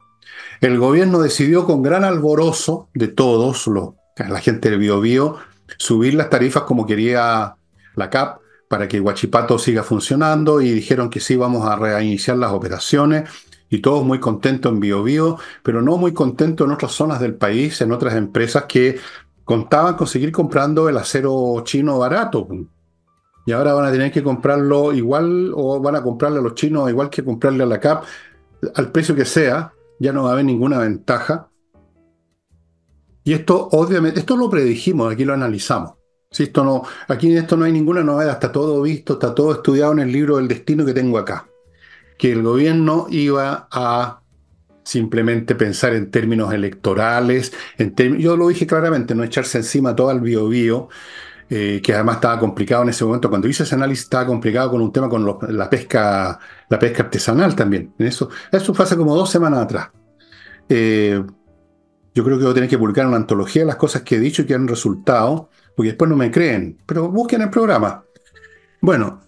El gobierno decidió, con gran alborozo de todos, los, la gente del Bio Bio, subir las tarifas como quería la C A P para que Huachipato siga funcionando, y dijeron que sí, vamos a reiniciar las operaciones. Y todos muy contentos en Bio Bio, pero no muy contentos en otras zonas del país, en otras empresas que contaban con seguir comprando el acero chino barato. Y ahora van a tener que comprarlo igual, o van a comprarle a los chinos igual que comprarle a la C A P, al precio que sea, ya no va a haber ninguna ventaja. Y esto, obviamente, esto lo predijimos, aquí lo analizamos. Si esto no, aquí en esto no hay ninguna novedad, está todo visto, está todo estudiado en el libro del destino que tengo acá. Que el gobierno iba a simplemente pensar en términos electorales, en términos, yo lo dije claramente, no echarse encima todo al Bio Bio, eh, que además estaba complicado en ese momento. Cuando hice ese análisis estaba complicado con un tema con lo, la pesca la pesca artesanal también. En eso, eso fue hace como dos semanas atrás. Eh, yo creo que voy a tener que publicar una antología de las cosas que he dicho y que han resultado, porque después no me creen, pero busquen el programa. Bueno,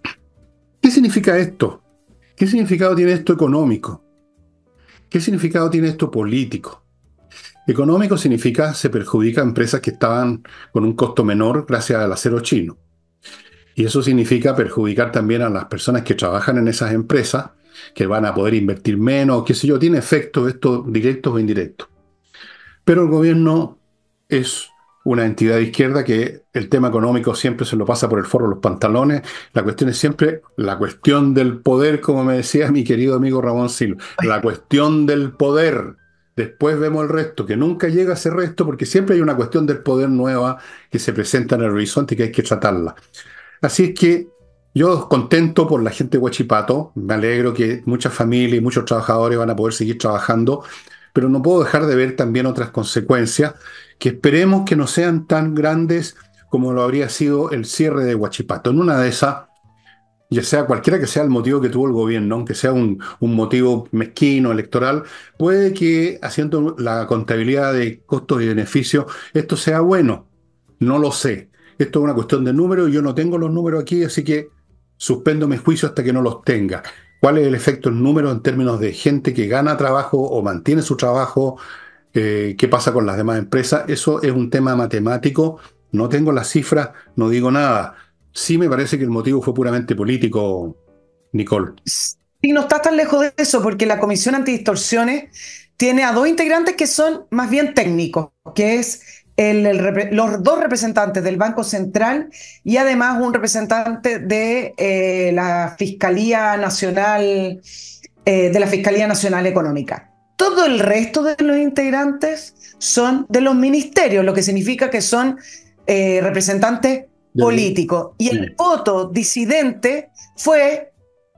¿qué significa esto? ¿Qué significado tiene esto económico? ¿Qué significado tiene esto político? Económico significa se perjudica a empresas que estaban con un costo menor gracias al acero chino. Y eso significa perjudicar también a las personas que trabajan en esas empresas, que van a poder invertir menos, qué sé yo, tiene efectos esto directos o indirectos. Pero el gobierno es una entidad de izquierda que el tema económico siempre se lo pasa por el forro de los pantalones. La cuestión es siempre la cuestión del poder, como me decía mi querido amigo Ramón Silva. La cuestión del poder. Después vemos el resto, que nunca llega a ese resto, porque siempre hay una cuestión del poder nueva que se presenta en el horizonte y que hay que tratarla. Así es que yo contento por la gente de Huachipato. Me alegro que muchas familias y muchos trabajadores van a poder seguir trabajando, pero no puedo dejar de ver también otras consecuencias que esperemos que no sean tan grandes como lo habría sido el cierre de Huachipato. En una de esas, ya sea cualquiera que sea el motivo que tuvo el gobierno, aunque sea un, un motivo mezquino, electoral, puede que haciendo la contabilidad de costos y beneficios, esto sea bueno. No lo sé. Esto es una cuestión de números, yo no tengo los números aquí, así que suspendo mis juicios hasta que no los tenga. cuál es el efecto en número en términos de gente que gana trabajo o mantiene su trabajo, eh, qué pasa con las demás empresas. Eso es un tema matemático, no tengo las cifras, no digo nada. Sí me parece que el motivo fue puramente político, Nicole. Sí, no estás tan lejos de eso, porque la Comisión Antidistorsiones tiene a dos integrantes que son más bien técnicos, que es el, el, los dos representantes del Banco Central y además un representante de eh, la Fiscalía Nacional, eh, de la Fiscalía Nacional Económica. Todo el resto de los integrantes son de los ministerios, lo que significa que son eh, representantes políticos. Y el voto disidente fue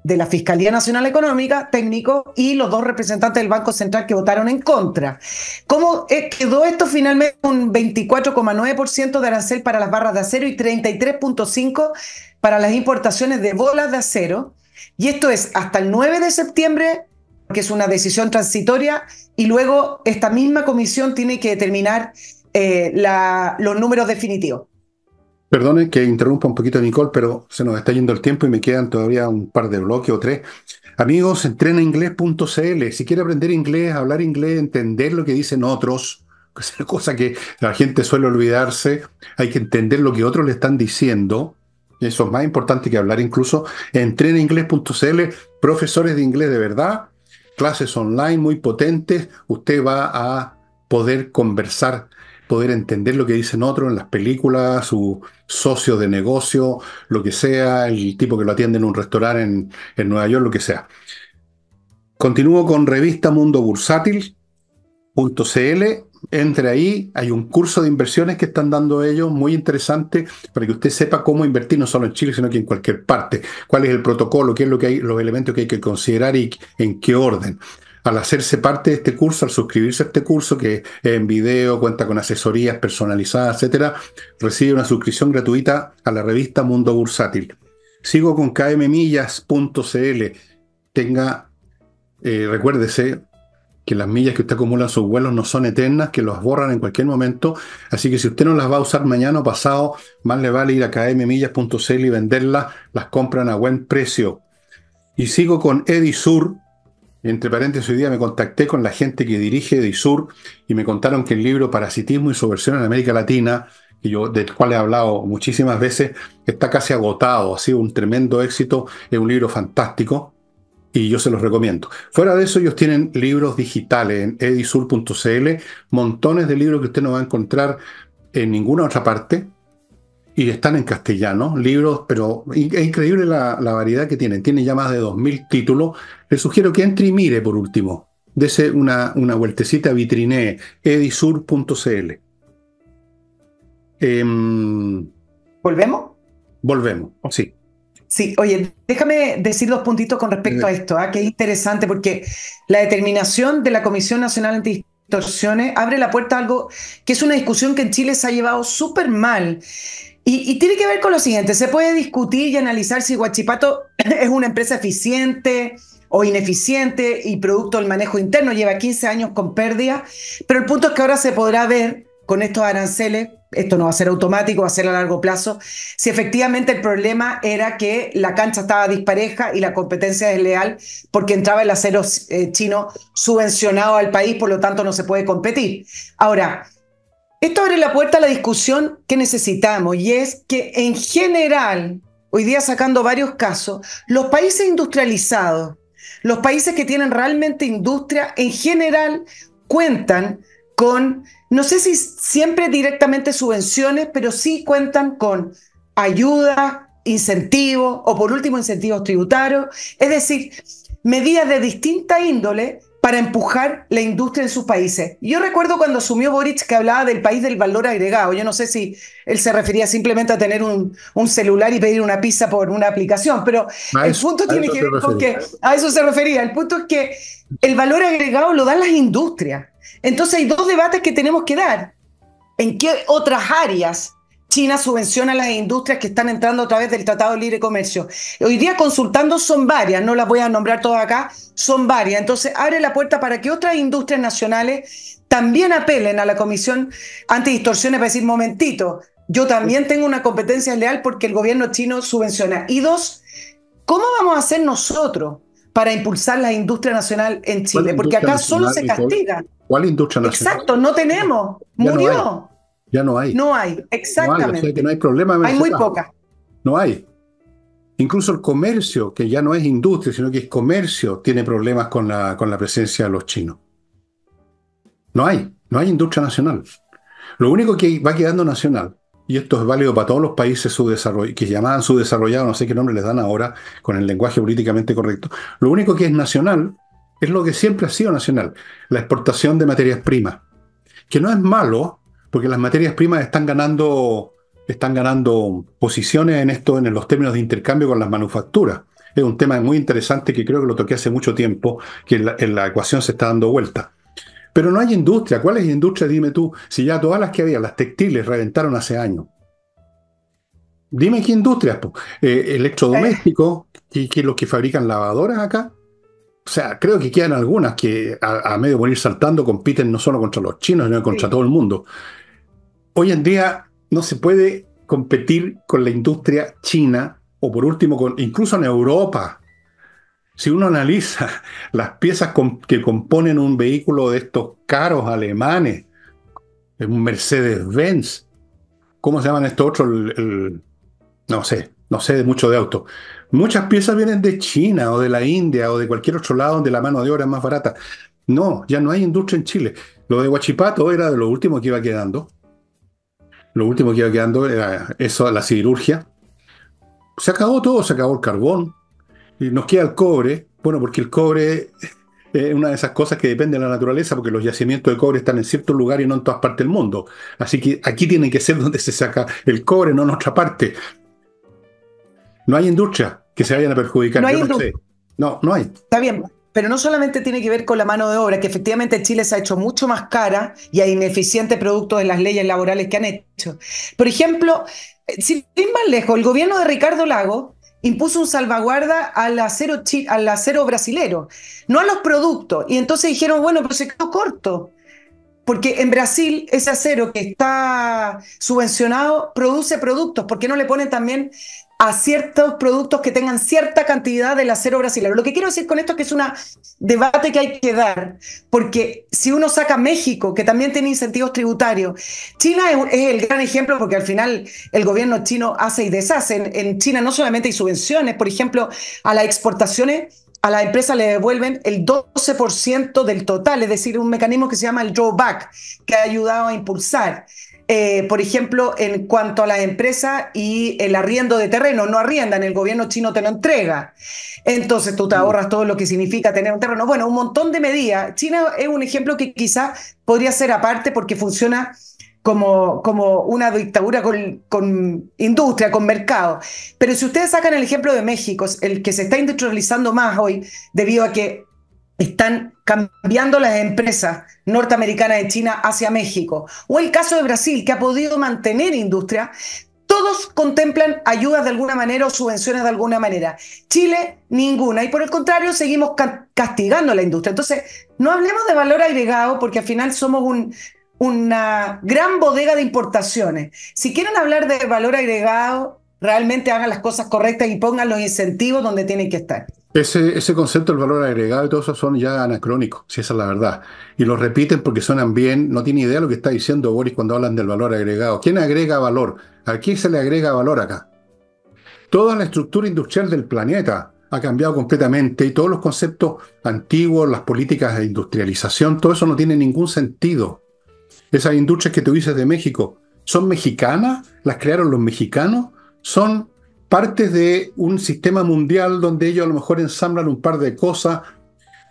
de la Fiscalía Nacional Económica, técnico, y los dos representantes del Banco Central que votaron en contra. ¿Cómo quedó esto finalmente? Un veinticuatro coma nueve por ciento de arancel para las barras de acero y treinta y tres coma cinco por ciento para las importaciones de bolas de acero. Y esto es hasta el nueve de septiembre, que es una decisión transitoria, y luego esta misma comisión tiene que determinar eh, la, los números definitivos. Perdone que interrumpa un poquito a Nicole, pero se nos está yendo el tiempo y me quedan todavía un par de bloques o tres. Amigos, entrenainglés punto c l. Si quiere aprender inglés, hablar inglés, entender lo que dicen otros, cosa que la gente suele olvidarse, hay que entender lo que otros le están diciendo. Eso es más importante que hablar incluso. entrenainglés punto c l, profesores de inglés de verdad, clases online muy potentes. Usted va a poder conversar, poder entender lo que dicen otros en las películas, su socio de negocio, lo que sea, el tipo que lo atiende en un restaurante en, en Nueva York, lo que sea. Continúo con revista mundo bursátil punto c l. Entre ahí, hay un curso de inversiones que están dando ellos, muy interesante, para que usted sepa cómo invertir no solo en Chile, sino que en cualquier parte. Cuál es el protocolo, qué es lo que hay, los elementos que hay que considerar y en qué orden. Al hacerse parte de este curso, al suscribirse a este curso, que en video cuenta con asesorías personalizadas, etcétera, recibe una suscripción gratuita a la revista Mundo Bursátil. Sigo con k m millas punto c l. Tenga, eh, recuérdese que las millas que usted acumula en sus vuelos no son eternas, que los borran en cualquier momento. Así que si usted no las va a usar mañana o pasado, más le vale ir a k m millas punto c l y venderlas. Las compran a buen precio. Y sigo con Edisur. Entre paréntesis, hoy día me contacté con la gente que dirige Edisur y me contaron que el libro Parasitismo y su versión en América Latina, que yo, del cual he hablado muchísimas veces, está casi agotado. Ha sido un tremendo éxito, es un libro fantástico y yo se los recomiendo. Fuera de eso, ellos tienen libros digitales en edisur punto c l, montones de libros que usted no va a encontrar en ninguna otra parte. Y están en castellano, libros, pero es increíble la, la variedad que tienen. Tienen ya más de dos mil títulos. Les sugiero que entre y mire por último. Dese una, una vueltecita, vitrinee, edisur punto c l. Eh, ¿Volvemos? Volvemos, sí. Sí, oye, déjame decir dos puntitos con respecto eh, a esto, ¿eh? que es interesante porque la determinación de la Comisión Nacional Antidistorsiones abre la puerta a algo que es una discusión que en Chile se ha llevado súper mal. Y, y tiene que ver con lo siguiente: se puede discutir y analizar si Huachipato es una empresa eficiente o ineficiente y producto del manejo interno, lleva quince años con pérdida, pero el punto es que ahora se podrá ver con estos aranceles, esto no va a ser automático, va a ser a largo plazo, si efectivamente el problema era que la cancha estaba dispareja y la competencia desleal porque entraba el acero eh, chino subvencionado al país, por lo tanto no se puede competir. Ahora, esto abre la puerta a la discusión que necesitamos, y es que en general, hoy día sacando varios casos, los países industrializados, los países que tienen realmente industria, en general cuentan con, no sé si siempre directamente subvenciones, pero sí cuentan con ayuda, incentivos o por último incentivos tributarios, es decir, medidas de distinta índole para empujar la industria en sus países. Yo recuerdo cuando asumió Boric que hablaba del país del valor agregado. Yo no sé si él se refería simplemente a tener un, un celular y pedir una pizza por una aplicación, pero a el eso, punto tiene que ver con que a eso se refería. El punto es que el valor agregado lo dan las industrias. Entonces hay dos debates que tenemos que dar. ¿En qué otras áreas China subvenciona las industrias que están entrando a través del Tratado de Libre Comercio? Hoy día consultando son varias, no las voy a nombrar todas acá, son varias. Entonces abre la puerta para que otras industrias nacionales también apelen a la Comisión Antidistorsiones para decir, momentito, yo también tengo una competencia leal porque el gobierno chino subvenciona. Y dos, ¿cómo vamos a hacer nosotros para impulsar la industria nacional en Chile, porque acá solo se castiga. ¿Cuál industria nacional? Exacto, no tenemos, murió. Ya no hay. No hay, exactamente. No hay, o sea que no hay problema en Venezuela. Hay muy pocas. No hay. Incluso el comercio, que ya no es industria, sino que es comercio, tiene problemas con la, con la presencia de los chinos. No hay, no hay industria nacional. Lo único que va quedando nacional, y esto es válido para todos los países subdesarroll- que llamaban subdesarrollados, no sé qué nombre les dan ahora, con el lenguaje políticamente correcto, lo único que es nacional es lo que siempre ha sido nacional, la exportación de materias primas, que no es malo, porque las materias primas están ganando, están ganando posiciones en esto, en los términos de intercambio con las manufacturas. Es un tema muy interesante que creo que lo toqué hace mucho tiempo, que en la, en la ecuación se está dando vuelta. Pero no hay industria. ¿Cuál es la industria? Dime tú, si ya todas las que había, las textiles, reventaron hace años. Dime qué industrias. Eh, electrodomésticos, que, que los que fabrican lavadoras acá. O sea, creo que quedan algunas que a, a medio morir saltando compiten no solo contra los chinos, sino contra sí. todo el mundo. Hoy en día no se puede competir con la industria china o por último con, incluso en Europa. Si uno analiza las piezas que componen un vehículo de estos caros alemanes, un Mercedes-Benz, ¿cómo se llaman estos otros? El, el, no sé, no sé mucho de auto. Muchas piezas vienen de China o de la India o de cualquier otro lado donde la mano de obra es más barata. No, ya no hay industria en Chile. Lo de Huachipato era de lo último que iba quedando. Lo último que iba quedando era eso, la siderurgia. Se acabó todo, se acabó el carbón. Nos queda el cobre, bueno, porque el cobre es una de esas cosas que depende de la naturaleza, porque los yacimientos de cobre están en ciertos lugares y no en todas partes del mundo. Así que aquí tiene que ser donde se saca el cobre, no en otra parte. No hay industria que se vayan a perjudicar. No hay industria. No, no hay. Está bien, pero no solamente tiene que ver con la mano de obra, que efectivamente Chile se ha hecho mucho más cara y hay ineficientes productos de las leyes laborales que han hecho. Por ejemplo, sin ir más lejos, el gobierno de Ricardo Lagos impuso un salvaguarda al acero, al acero brasilero, no a los productos. Y entonces dijeron, bueno, pero se quedó corto, porque en Brasil ese acero que está subvencionado produce productos. ¿Por qué no le ponen también a ciertos productos que tengan cierta cantidad del acero brasilero? Lo que quiero decir con esto es que es un debate que hay que dar, porque si uno saca México, que también tiene incentivos tributarios, China es, es el gran ejemplo, porque al final el gobierno chino hace y deshace. En, en China no solamente hay subvenciones, por ejemplo, a las exportaciones, a las empresas le devuelven el doce por ciento del total, es decir, un mecanismo que se llama el drawback, que ha ayudado a impulsar. Eh, por ejemplo, en cuanto a las empresas y el arriendo de terreno, no arriendan, el gobierno chino te lo entrega. Entonces tú te ahorras todo lo que significa tener un terreno. Bueno, un montón de medidas. China es un ejemplo que quizás podría ser aparte porque funciona como, como una dictadura con, con industria, con mercado. Pero si ustedes sacan el ejemplo de México, el que se está industrializando más hoy debido a que están cambiando las empresas norteamericanas de China hacia México. O el caso de Brasil, que ha podido mantener industria, todos contemplan ayudas de alguna manera o subvenciones de alguna manera. Chile, ninguna. Y por el contrario, seguimos ca- castigando a la industria. Entonces, no hablemos de valor agregado, porque al final somos un, una gran bodega de importaciones. Si quieren hablar de valor agregado, realmente hagan las cosas correctas y pongan los incentivos donde tienen que estar. Ese, ese concepto del valor agregado y todo eso son ya anacrónicos, si esa es la verdad. Y lo repiten porque suenan bien. No tiene idea lo que está diciendo Boris cuando hablan del valor agregado. ¿Quién agrega valor? ¿A quién se le agrega valor acá? Toda la estructura industrial del planeta ha cambiado completamente y todos los conceptos antiguos, las políticas de industrialización, todo eso no tiene ningún sentido. Esas industrias que tú dices de México, ¿son mexicanas? ¿Las crearon los mexicanos? ¿Son partes de un sistema mundial donde ellos a lo mejor ensamblan un par de cosas?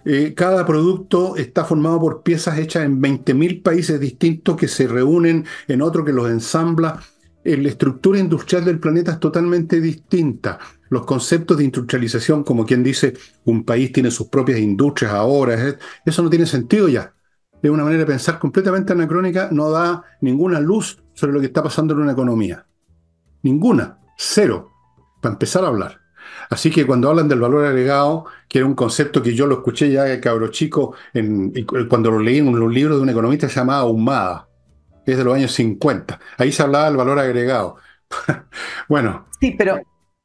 Eh, cada producto está formado por piezas hechas en veinte mil países distintos que se reúnen en otro que los ensambla. Eh, la estructura industrial del planeta es totalmente distinta. Los conceptos de industrialización, como quien dice, un país tiene sus propias industrias ahora, eso no tiene sentido ya. Es una manera de pensar completamente anacrónica, no da ninguna luz sobre lo que está pasando en una economía. Ninguna, cero. Para empezar a hablar. Así que cuando hablan del valor agregado, que era un concepto que yo lo escuché ya de cabro chico, en, cuando lo leí en un libro de un economista llamado Ahumada, es de los años cincuenta. Ahí se hablaba del valor agregado. Bueno. Sí, pero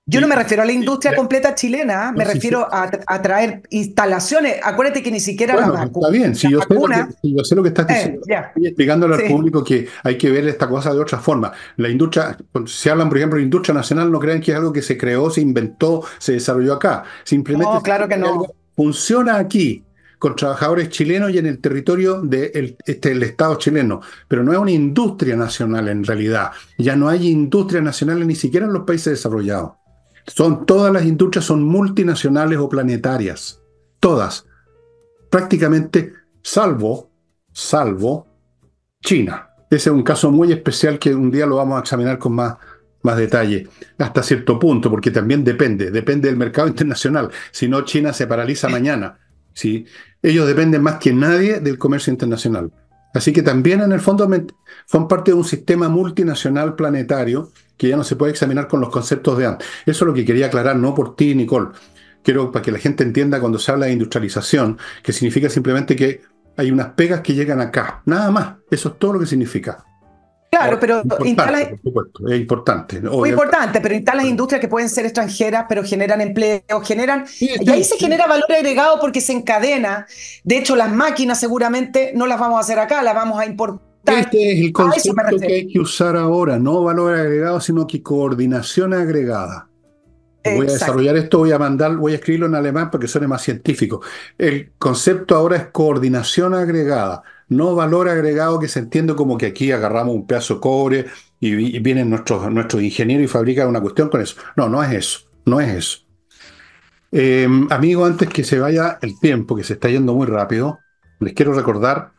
Yo no me refiero a la industria completa chilena, me refiero a, a traer instalaciones. Acuérdate que ni siquiera bueno, la vacuna. Está bien, si yo, vacuna, sé que, si yo sé lo que estás diciendo, eh, yeah. estoy explicándole sí. al público que hay que ver esta cosa de otra forma. La industria, si hablan, por ejemplo, de industria nacional, no crean que es algo que se creó, se inventó, se desarrolló acá. Simplemente no, claro que no. funciona aquí, con trabajadores chilenos y en el territorio del este, el Estado chileno. Pero no es una industria nacional en realidad. Ya no hay industria nacional ni siquiera en los países desarrollados. Son, todas las industrias son multinacionales o planetarias, todas, prácticamente, salvo, salvo China. Ese es un caso muy especial que un día lo vamos a examinar con más, más detalle, hasta cierto punto, porque también depende, depende del mercado internacional. Si no, China se paraliza mañana. ¿Sí? Ellos dependen más que nadie del comercio internacional. Así que también, en el fondo, son parte de un sistema multinacional planetario que ya no se puede examinar con los conceptos de antes. Eso es lo que quería aclarar, no por ti, Nicole. Quiero para que la gente entienda cuando se habla de industrialización, que significa simplemente que hay unas pegas que llegan acá. Nada más. Eso es todo lo que significa. Claro, pero importante, instalas, por supuesto, es importante. Obviamente. Muy importante, pero instalas industrias que pueden ser extranjeras, pero generan empleo, generan... Sí, sí, y ahí sí. se genera valor agregado porque se encadena. De hecho, las máquinas seguramente no las vamos a hacer acá, las vamos a importar. Este es el concepto que hay que usar ahora, no valor agregado, sino que coordinación agregada. Exacto. Voy a desarrollar esto, voy a mandar, voy a escribirlo en alemán para que suene más científico. El concepto ahora es coordinación agregada, no valor agregado, que se entiende como que aquí agarramos un pedazo de cobre y, y vienen nuestros, nuestros ingenieros y fabrican una cuestión con eso. No, no es eso, no es eso. Eh, amigo, antes que se vaya el tiempo, que se está yendo muy rápido, les quiero recordar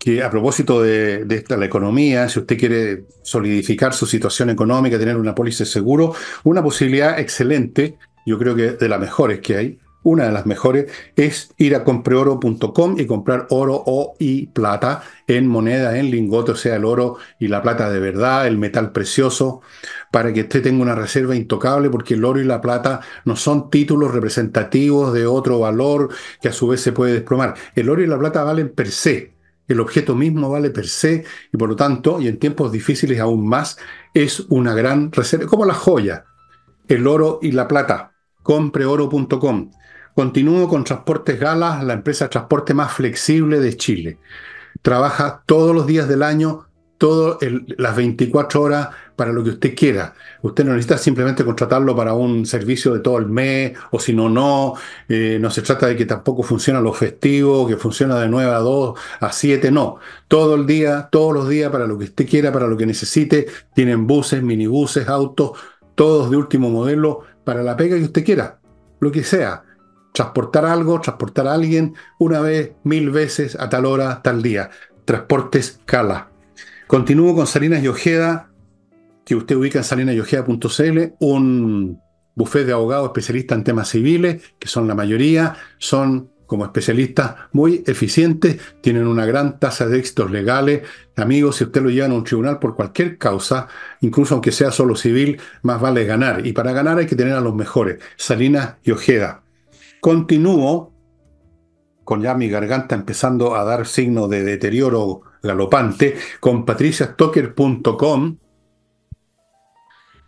que a propósito de, de esta, la economía, si usted quiere solidificar su situación económica, tener una póliza de seguro, una posibilidad excelente, yo creo que de las mejores que hay, una de las mejores, es ir a compre oro punto com y comprar oro o y plata en moneda, en lingote, o sea, el oro y la plata de verdad, el metal precioso, para que usted tenga una reserva intocable, porque el oro y la plata no son títulos representativos de otro valor que a su vez se puede desplomar. El oro y la plata valen per se. El objeto mismo vale per se y por lo tanto, y en tiempos difíciles aún más, es una gran reserva, como la joya, el oro y la plata. compre oro punto com. Continúo con Transportes Galas, la empresa de transporte más flexible de Chile. Trabaja todos los días del año, todas las veinticuatro horas, para lo que usted quiera. Usted no necesita simplemente contratarlo para un servicio de todo el mes, o si no, no. Eh, no se trata de que tampoco funciona los festivos, que funciona de nueve a dos, a siete, no. Todo el día, todos los días, para lo que usted quiera, para lo que necesite. Tienen buses, minibuses, autos, todos de último modelo, para la pega que usted quiera, lo que sea. Transportar algo, transportar a alguien, una vez, mil veces, a tal hora, tal día. Transportes Cala. Continúo con Salinas y Ojeda, que usted ubica en salinas y ojeda punto c l, un buffet de abogados especialistas en temas civiles, que son la mayoría, son como especialistas muy eficientes, tienen una gran tasa de éxitos legales. Amigos, si usted lo lleva a un tribunal por cualquier causa, incluso aunque sea solo civil, más vale ganar. Y para ganar hay que tener a los mejores, Salinas y Ojeda. Continúo con ya mi garganta empezando a dar signos de deterioro galopante, con patricia stocker punto com,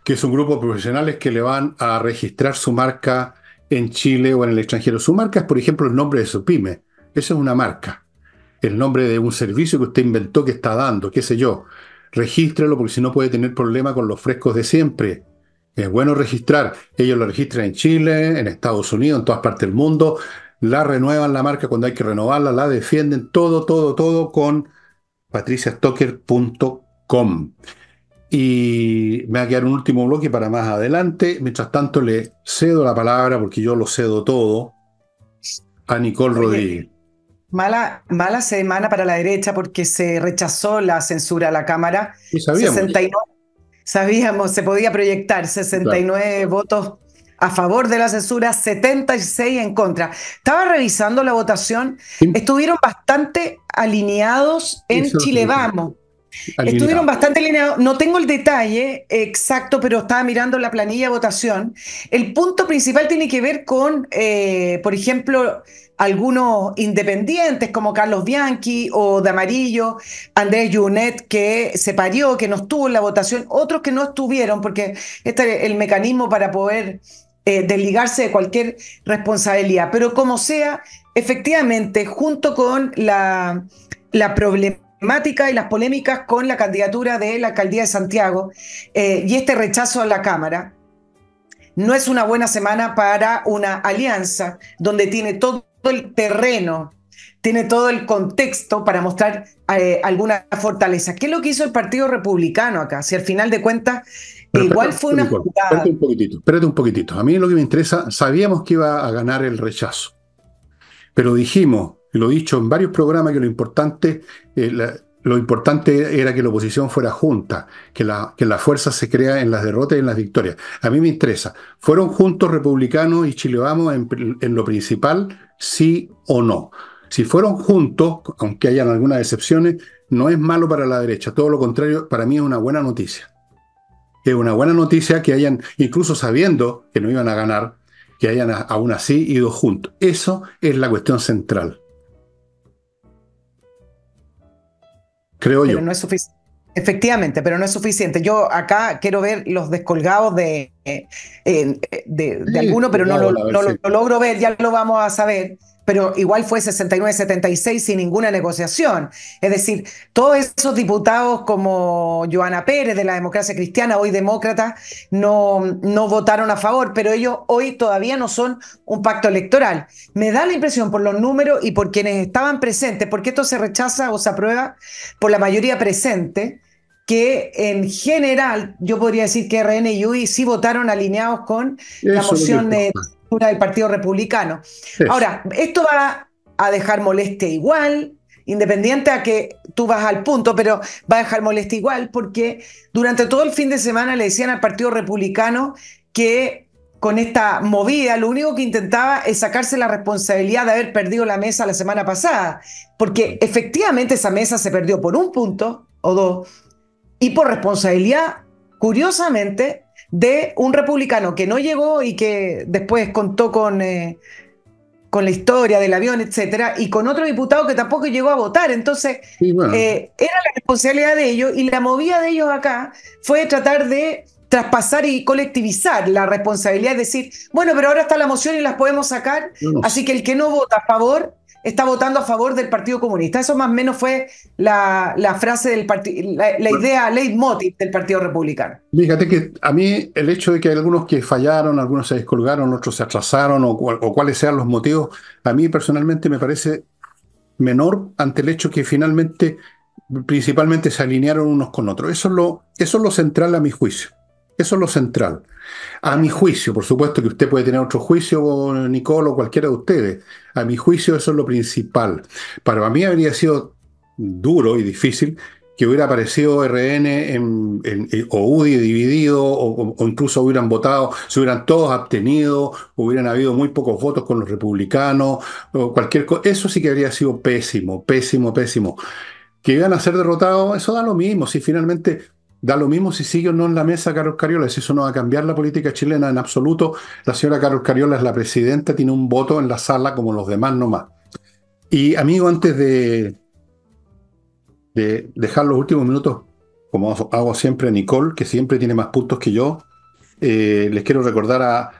que es un grupo de profesionales que le van a registrar su marca en Chile o en el extranjero. Su marca es, por ejemplo, el nombre de su pyme. Eso es una marca. El nombre de un servicio que usted inventó, que está dando, qué sé yo. Regístrelo, porque si no puede tener problemas con los frescos de siempre. Es bueno registrar. Ellos lo registran en Chile, en Estados Unidos, en todas partes del mundo. La renuevan la marca cuando hay que renovarla, la defienden. Todo, todo, todo con patricia stocker punto com. Y me va a quedar un último bloque para más adelante. Mientras tanto, le cedo la palabra, porque yo lo cedo todo, a Nicole Rodríguez. Mala, mala semana para la derecha, porque se rechazó la censura a la Cámara. Y sabíamos. sesenta y nueve, sabíamos, se podía proyectar sesenta y nueve claro. votos a favor de la censura, setenta y seis en contra. Estaba revisando la votación. Sí. Estuvieron bastante alineados en Chile Vamos. Estuvieron bastante alineados, no tengo el detalle exacto, pero estaba mirando la planilla de votación. El punto principal tiene que ver con, eh, por ejemplo, algunos independientes como Carlos Bianchi o de Amarillo, Andrés Junet, que se parió, que no estuvo en la votación, otros que no estuvieron, porque este es el mecanismo para poder eh, desligarse de cualquier responsabilidad. Pero como sea, efectivamente, junto con la, la problemática y las polémicas con la candidatura de la alcaldía de Santiago eh, y este rechazo a la Cámara, no es una buena semana para una alianza donde tiene todo el terreno, tiene todo el contexto para mostrar eh, alguna fortaleza. ¿Qué es lo que hizo el Partido Republicano acá? Si al final de cuentas Pero igual espérate, fue una Nicole, jugada... Espérate un poquitito, espérate un poquitito. A mí lo que me interesa, sabíamos que iba a ganar el rechazo, pero dijimos... Lo he dicho en varios programas que lo importante, eh, la, lo importante era que la oposición fuera junta, que la, que la fuerza se crea en las derrotas y en las victorias. A mí me interesa, ¿fueron juntos Republicanos y Chile Vamos en, en lo principal, sí o no? Si fueron juntos, aunque hayan algunas excepciones, no es malo para la derecha, todo lo contrario, para mí es una buena noticia. Es una buena noticia que hayan, incluso sabiendo que no iban a ganar, que hayan aún así ido juntos. Eso es la cuestión central. Creo yo. Pero no es suficiente. Efectivamente, pero no es suficiente. Yo acá quiero ver los descolgados de, eh, eh, de, de alguno, pero no, lo, no lo, lo logro ver, ya lo vamos a saber. Pero igual fue sesenta y nueve a setenta y seis sin ninguna negociación. Es decir, todos esos diputados como Joana Pérez de la Democracia Cristiana, hoy demócrata, no, no votaron a favor, pero ellos hoy todavía no son un pacto electoral. Me da la impresión por los números y por quienes estaban presentes, porque esto se rechaza o se aprueba por la mayoría presente, que en general yo podría decir que R N y U D I sí votaron alineados con Eso la moción de... del Partido Republicano. Sí. Ahora, esto va a dejar molestia igual, independiente a que tú vas al punto, pero va a dejar molestia igual porque durante todo el fin de semana le decían al Partido Republicano que con esta movida lo único que intentaba es sacarse la responsabilidad de haber perdido la mesa la semana pasada, porque efectivamente esa mesa se perdió por un punto o dos y por responsabilidad, curiosamente, de un republicano que no llegó y que después contó con, eh, con la historia del avión, etcétera, y con otro diputado que tampoco llegó a votar. Entonces, sí, bueno. eh, era la responsabilidad de ellos y la movida de ellos acá fue tratar de traspasar y colectivizar la responsabilidad, es decir, bueno, pero ahora está la moción y las podemos sacar, no, no. así que el que no vota a favor está votando a favor del Partido Comunista. Eso más o menos fue la, la frase del partido, la, la idea, leitmotiv del Partido Republicano. Fíjate que a mí el hecho de que hay algunos que fallaron, algunos se descolgaron, otros se atrasaron, o, o cuáles sean los motivos, a mí personalmente me parece menor ante el hecho que finalmente, principalmente se alinearon unos con otros. Eso es lo, eso es lo central a mi juicio. Eso es lo central. A mi juicio, por supuesto que usted puede tener otro juicio, Nicole, o cualquiera de ustedes. A mi juicio eso es lo principal. Para mí habría sido duro y difícil que hubiera aparecido R N en, en, en, o U D I dividido, o, o incluso hubieran votado, se hubieran todos abstenido, hubieran habido muy pocos votos con los republicanos, o cualquier cosa. Eso sí que habría sido pésimo, pésimo, pésimo. Que iban a ser derrotados, eso da lo mismo. Si finalmente... Da lo mismo si sigue o no en la mesa Karol Cariola, si eso no va a cambiar la política chilena en absoluto. La señora Karol Cariola es la presidenta, tiene un voto en la sala como los demás nomás. Y amigo, antes de, de dejar los últimos minutos, como hago siempre a Nicole, que siempre tiene más puntos que yo, eh, les quiero recordar a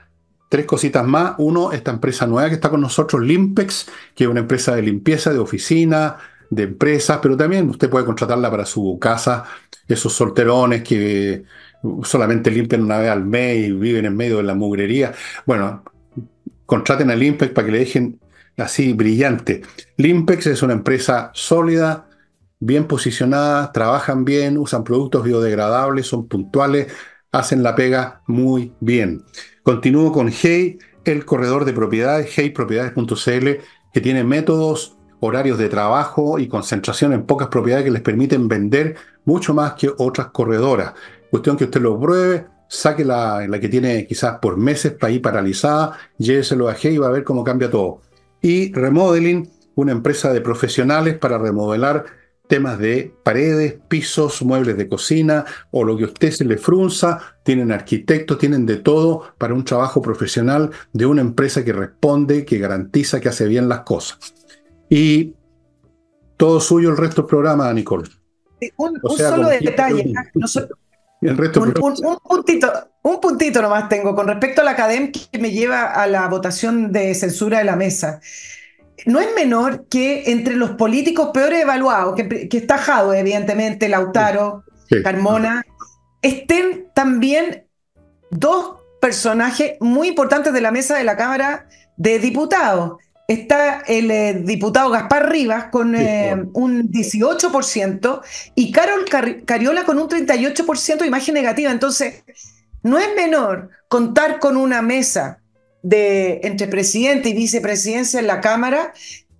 tres cositas más. Uno, esta empresa nueva que está con nosotros, Limpex, que es una empresa de limpieza, de oficina, de empresas, pero también usted puede contratarla para su casa. Esos solterones que solamente limpian una vez al mes y viven en medio de la mugrería. Bueno, contraten a Limpex para que le dejen así brillante. Limpex es una empresa sólida, bien posicionada, trabajan bien, usan productos biodegradables, son puntuales, hacen la pega muy bien. Continúo con Hey, el corredor de propiedades, hey propiedades punto c l, que tiene métodos, horarios de trabajo y concentración en pocas propiedades que les permiten vender mucho más que otras corredoras. Cuestión que usted lo pruebe, saque la, la que tiene quizás por meses para ir paralizada, lléveselo a G y va a ver cómo cambia todo. Y Remodeling, una empresa de profesionales para remodelar temas de paredes, pisos, muebles de cocina o lo que a usted se le frunza, tienen arquitectos, tienen de todo para un trabajo profesional de una empresa que responde, que garantiza que hace bien las cosas. Y todo suyo el resto del programa, Nicole. Un, o sea, un solo detalle. Nosotros, el resto un, un, un, puntito, un puntito nomás tengo con respecto a la Academia que me lleva a la votación de censura de la mesa. No es menor que entre los políticos peores evaluados, que, que está Jado, evidentemente, Lautaro, sí. Carmona, estén también dos personajes muy importantes de la mesa de la Cámara de Diputados. Está el eh, diputado Gaspar Rivas con eh, un dieciocho por ciento y Karol Car- Cariola con un treinta y ocho por ciento de imagen negativa. Entonces, no es menor contar con una mesa de, entre presidente y vicepresidencia en la Cámara,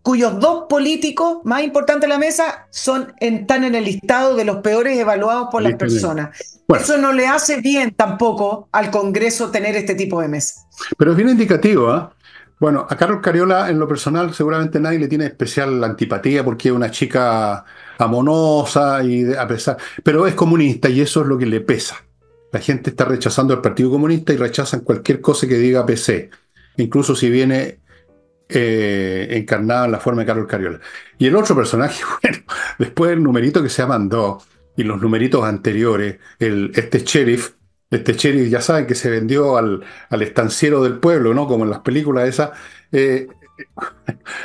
cuyos dos políticos más importantes de la mesa son en, están en el listado de los peores evaluados por las personas. Bueno. Eso no le hace bien tampoco al Congreso tener este tipo de mesa. Pero es bien indicativo, ¿ah? ¿eh? Bueno, a Karol Cariola en lo personal seguramente nadie le tiene especial antipatía porque es una chica amonosa y a pesar, pero es comunista y eso es lo que le pesa. La gente está rechazando al Partido Comunista y rechazan cualquier cosa que diga P C, incluso si viene eh, encarnada en la forma de Karol Cariola. Y el otro personaje, bueno, después del numerito que se ha mandado y los numeritos anteriores, el, este sheriff, Este sheriff, ya saben que se vendió al, al estanciero del pueblo, ¿no? Como en las películas esas. Eh,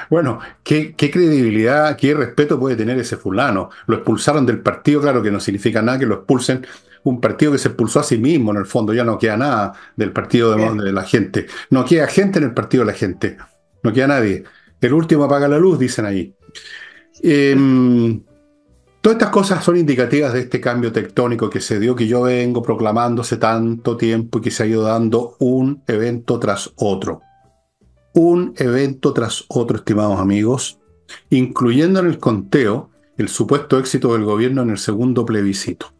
bueno, ¿qué, qué credibilidad, qué respeto puede tener ese fulano? Lo expulsaron del partido, claro que no significa nada que lo expulsen. Un partido que se expulsó a sí mismo, en el fondo, ya no queda nada del partido de, de la gente. No queda gente en el partido de la gente. No queda nadie. El último apaga la luz, dicen ahí. Eh, Todas estas cosas son indicativas de este cambio tectónico que se dio, que yo vengo proclamándose tanto tiempo y que se ha ido dando un evento tras otro. Un evento tras otro, estimados amigos, incluyendo en el conteo el supuesto éxito del gobierno en el segundo plebiscito,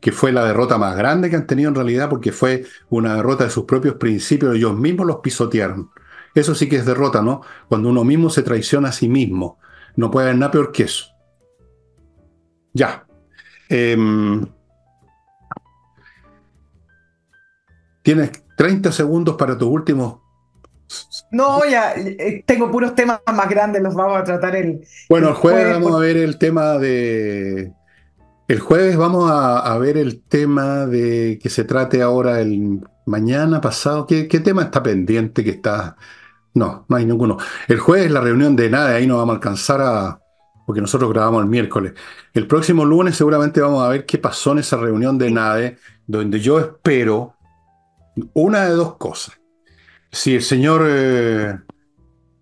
que fue la derrota más grande que han tenido en realidad porque fue una derrota de sus propios principios, ellos mismos los pisotearon. Eso sí que es derrota, ¿no? Cuando uno mismo se traiciona a sí mismo. No puede haber nada peor que eso. Ya. Eh, tienes treinta segundos para tus últimos. No, ya tengo puros temas más grandes, los vamos a tratar el. Bueno, el jueves, jueves vamos por... a ver el tema de. El jueves vamos a, a ver el tema de que se trate ahora el mañana, pasado. ¿Qué, qué tema está pendiente que está? No, no hay ninguno. El jueves la reunión de nada, ahí no vamos a alcanzar a. Porque nosotros grabamos el miércoles. El próximo lunes seguramente vamos a ver qué pasó en esa reunión de NADE, donde yo espero una de dos cosas. Si el señor eh,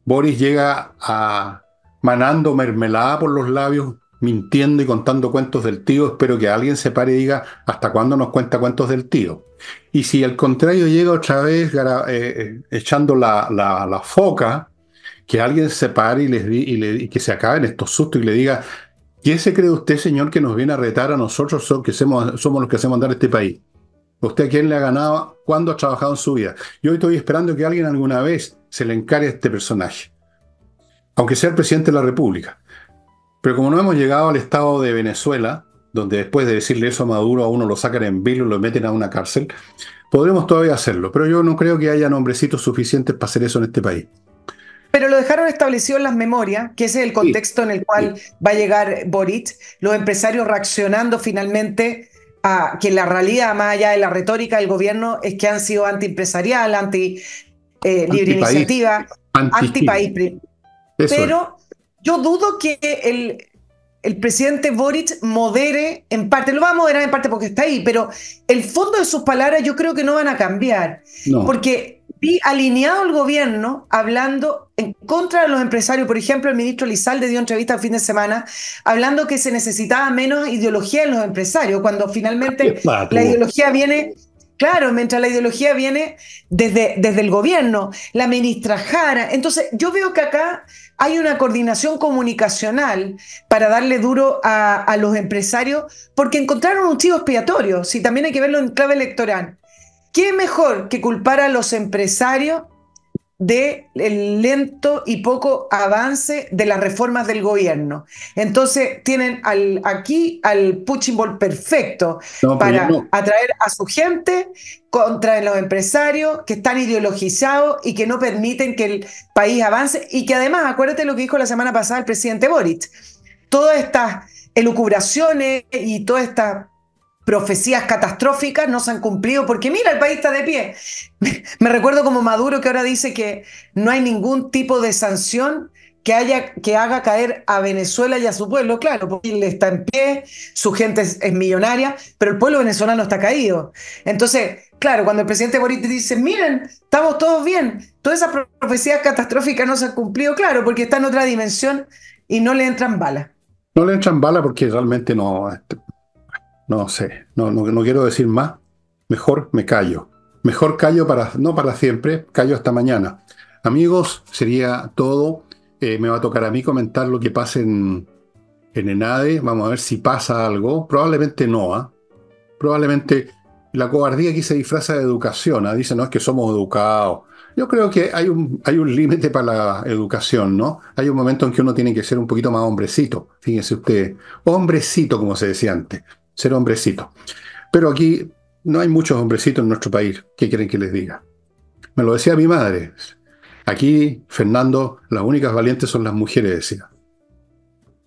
Boris llega a manando mermelada por los labios, mintiendo y contando cuentos del tío, espero que alguien se pare y diga hasta cuándo nos cuenta cuentos del tío. Y si al contrario llega otra vez eh, echando la, la, la foca, que alguien se pare y, les di, y, le, y que se acaben estos sustos y le diga, ¿qué se cree usted, señor, que nos viene a retar a nosotros que somos, somos los que hacemos andar este país? ¿Usted a quién le ha ganado? ¿Cuándo ha trabajado en su vida? Yo estoy esperando que alguien alguna vez se le encare a este personaje, aunque sea el presidente de la República. Pero como no hemos llegado al estado de Venezuela, donde después de decirle eso a Maduro a uno lo sacan en vilo y lo meten a una cárcel, podremos todavía hacerlo. Pero yo no creo que haya nombrecitos suficientes para hacer eso en este país. Pero lo dejaron establecido en las memorias, que ese es el contexto en el cual sí. va a llegar Boric, los empresarios reaccionando finalmente a que la realidad, más allá de la retórica del gobierno, es que han sido antiempresarial, anti, eh, anti libre país. Iniciativa, antipaís. Anti Pero es. yo dudo que el... el presidente Boric modere en parte, lo va a moderar en parte porque está ahí, pero el fondo de sus palabras yo creo que no van a cambiar, no. porque vi alineado el gobierno hablando en contra de los empresarios. Por ejemplo, el ministro Elizalde dio entrevista el fin de semana hablando que se necesitaba menos ideología en los empresarios, cuando finalmente la ideología viene... Claro, mientras la ideología viene desde, desde el gobierno, la ministra Jara. Entonces, yo veo que acá hay una coordinación comunicacional para darle duro a, a los empresarios, porque encontraron un chivo expiatorio, si también hay que verlo en clave electoral. ¿Qué mejor que culpar a los empresarios del lento y poco avance de las reformas del gobierno. Entonces tienen al, aquí al punching ball perfecto no, para no. atraer a su gente contra los empresarios que están ideologizados y que no permiten que el país avance, y que además, acuérdate lo que dijo la semana pasada el presidente Boric, todas estas elucubraciones y todas estas profecías catastróficas no se han cumplido porque mira, el país está de pie. Me recuerdo como Maduro, que ahora dice que no hay ningún tipo de sanción que, haya, que haga caer a Venezuela y a su pueblo. Claro, porque él está en pie, su gente es, es millonaria, pero el pueblo venezolano está caído. Entonces, claro, cuando el presidente Boric dice, miren, estamos todos bien, todas esas profecías catastróficas no se han cumplido, claro, porque está en otra dimensión y no le entran balas. No le entran balas porque realmente no... Este... No sé, no, no, no quiero decir más. Mejor me callo. Mejor callo para, no para siempre, callo hasta mañana. Amigos, sería todo. Eh, me va a tocar a mí comentar lo que pasa en, en ENADE. Vamos a ver si pasa algo. Probablemente no. ¿eh? Probablemente la cobardía aquí se disfraza de educación. ¿eh? Dice, no, es que somos educados. Yo creo que hay un, hay un límite para la educación, ¿no? Hay un momento en que uno tiene que ser un poquito más hombrecito. Fíjense ustedes, hombrecito, como se decía antes. Ser hombrecito. Pero aquí no hay muchos hombrecitos en nuestro país. ¿Qué quieren que les diga? Me lo decía mi madre. Aquí, Fernando, las únicas valientes son las mujeres, decía.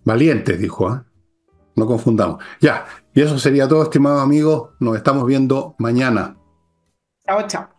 Valientes, dijo. ¿eh? No confundamos. Ya, y eso sería todo, estimados amigos. Nos estamos viendo mañana. Chao, chao.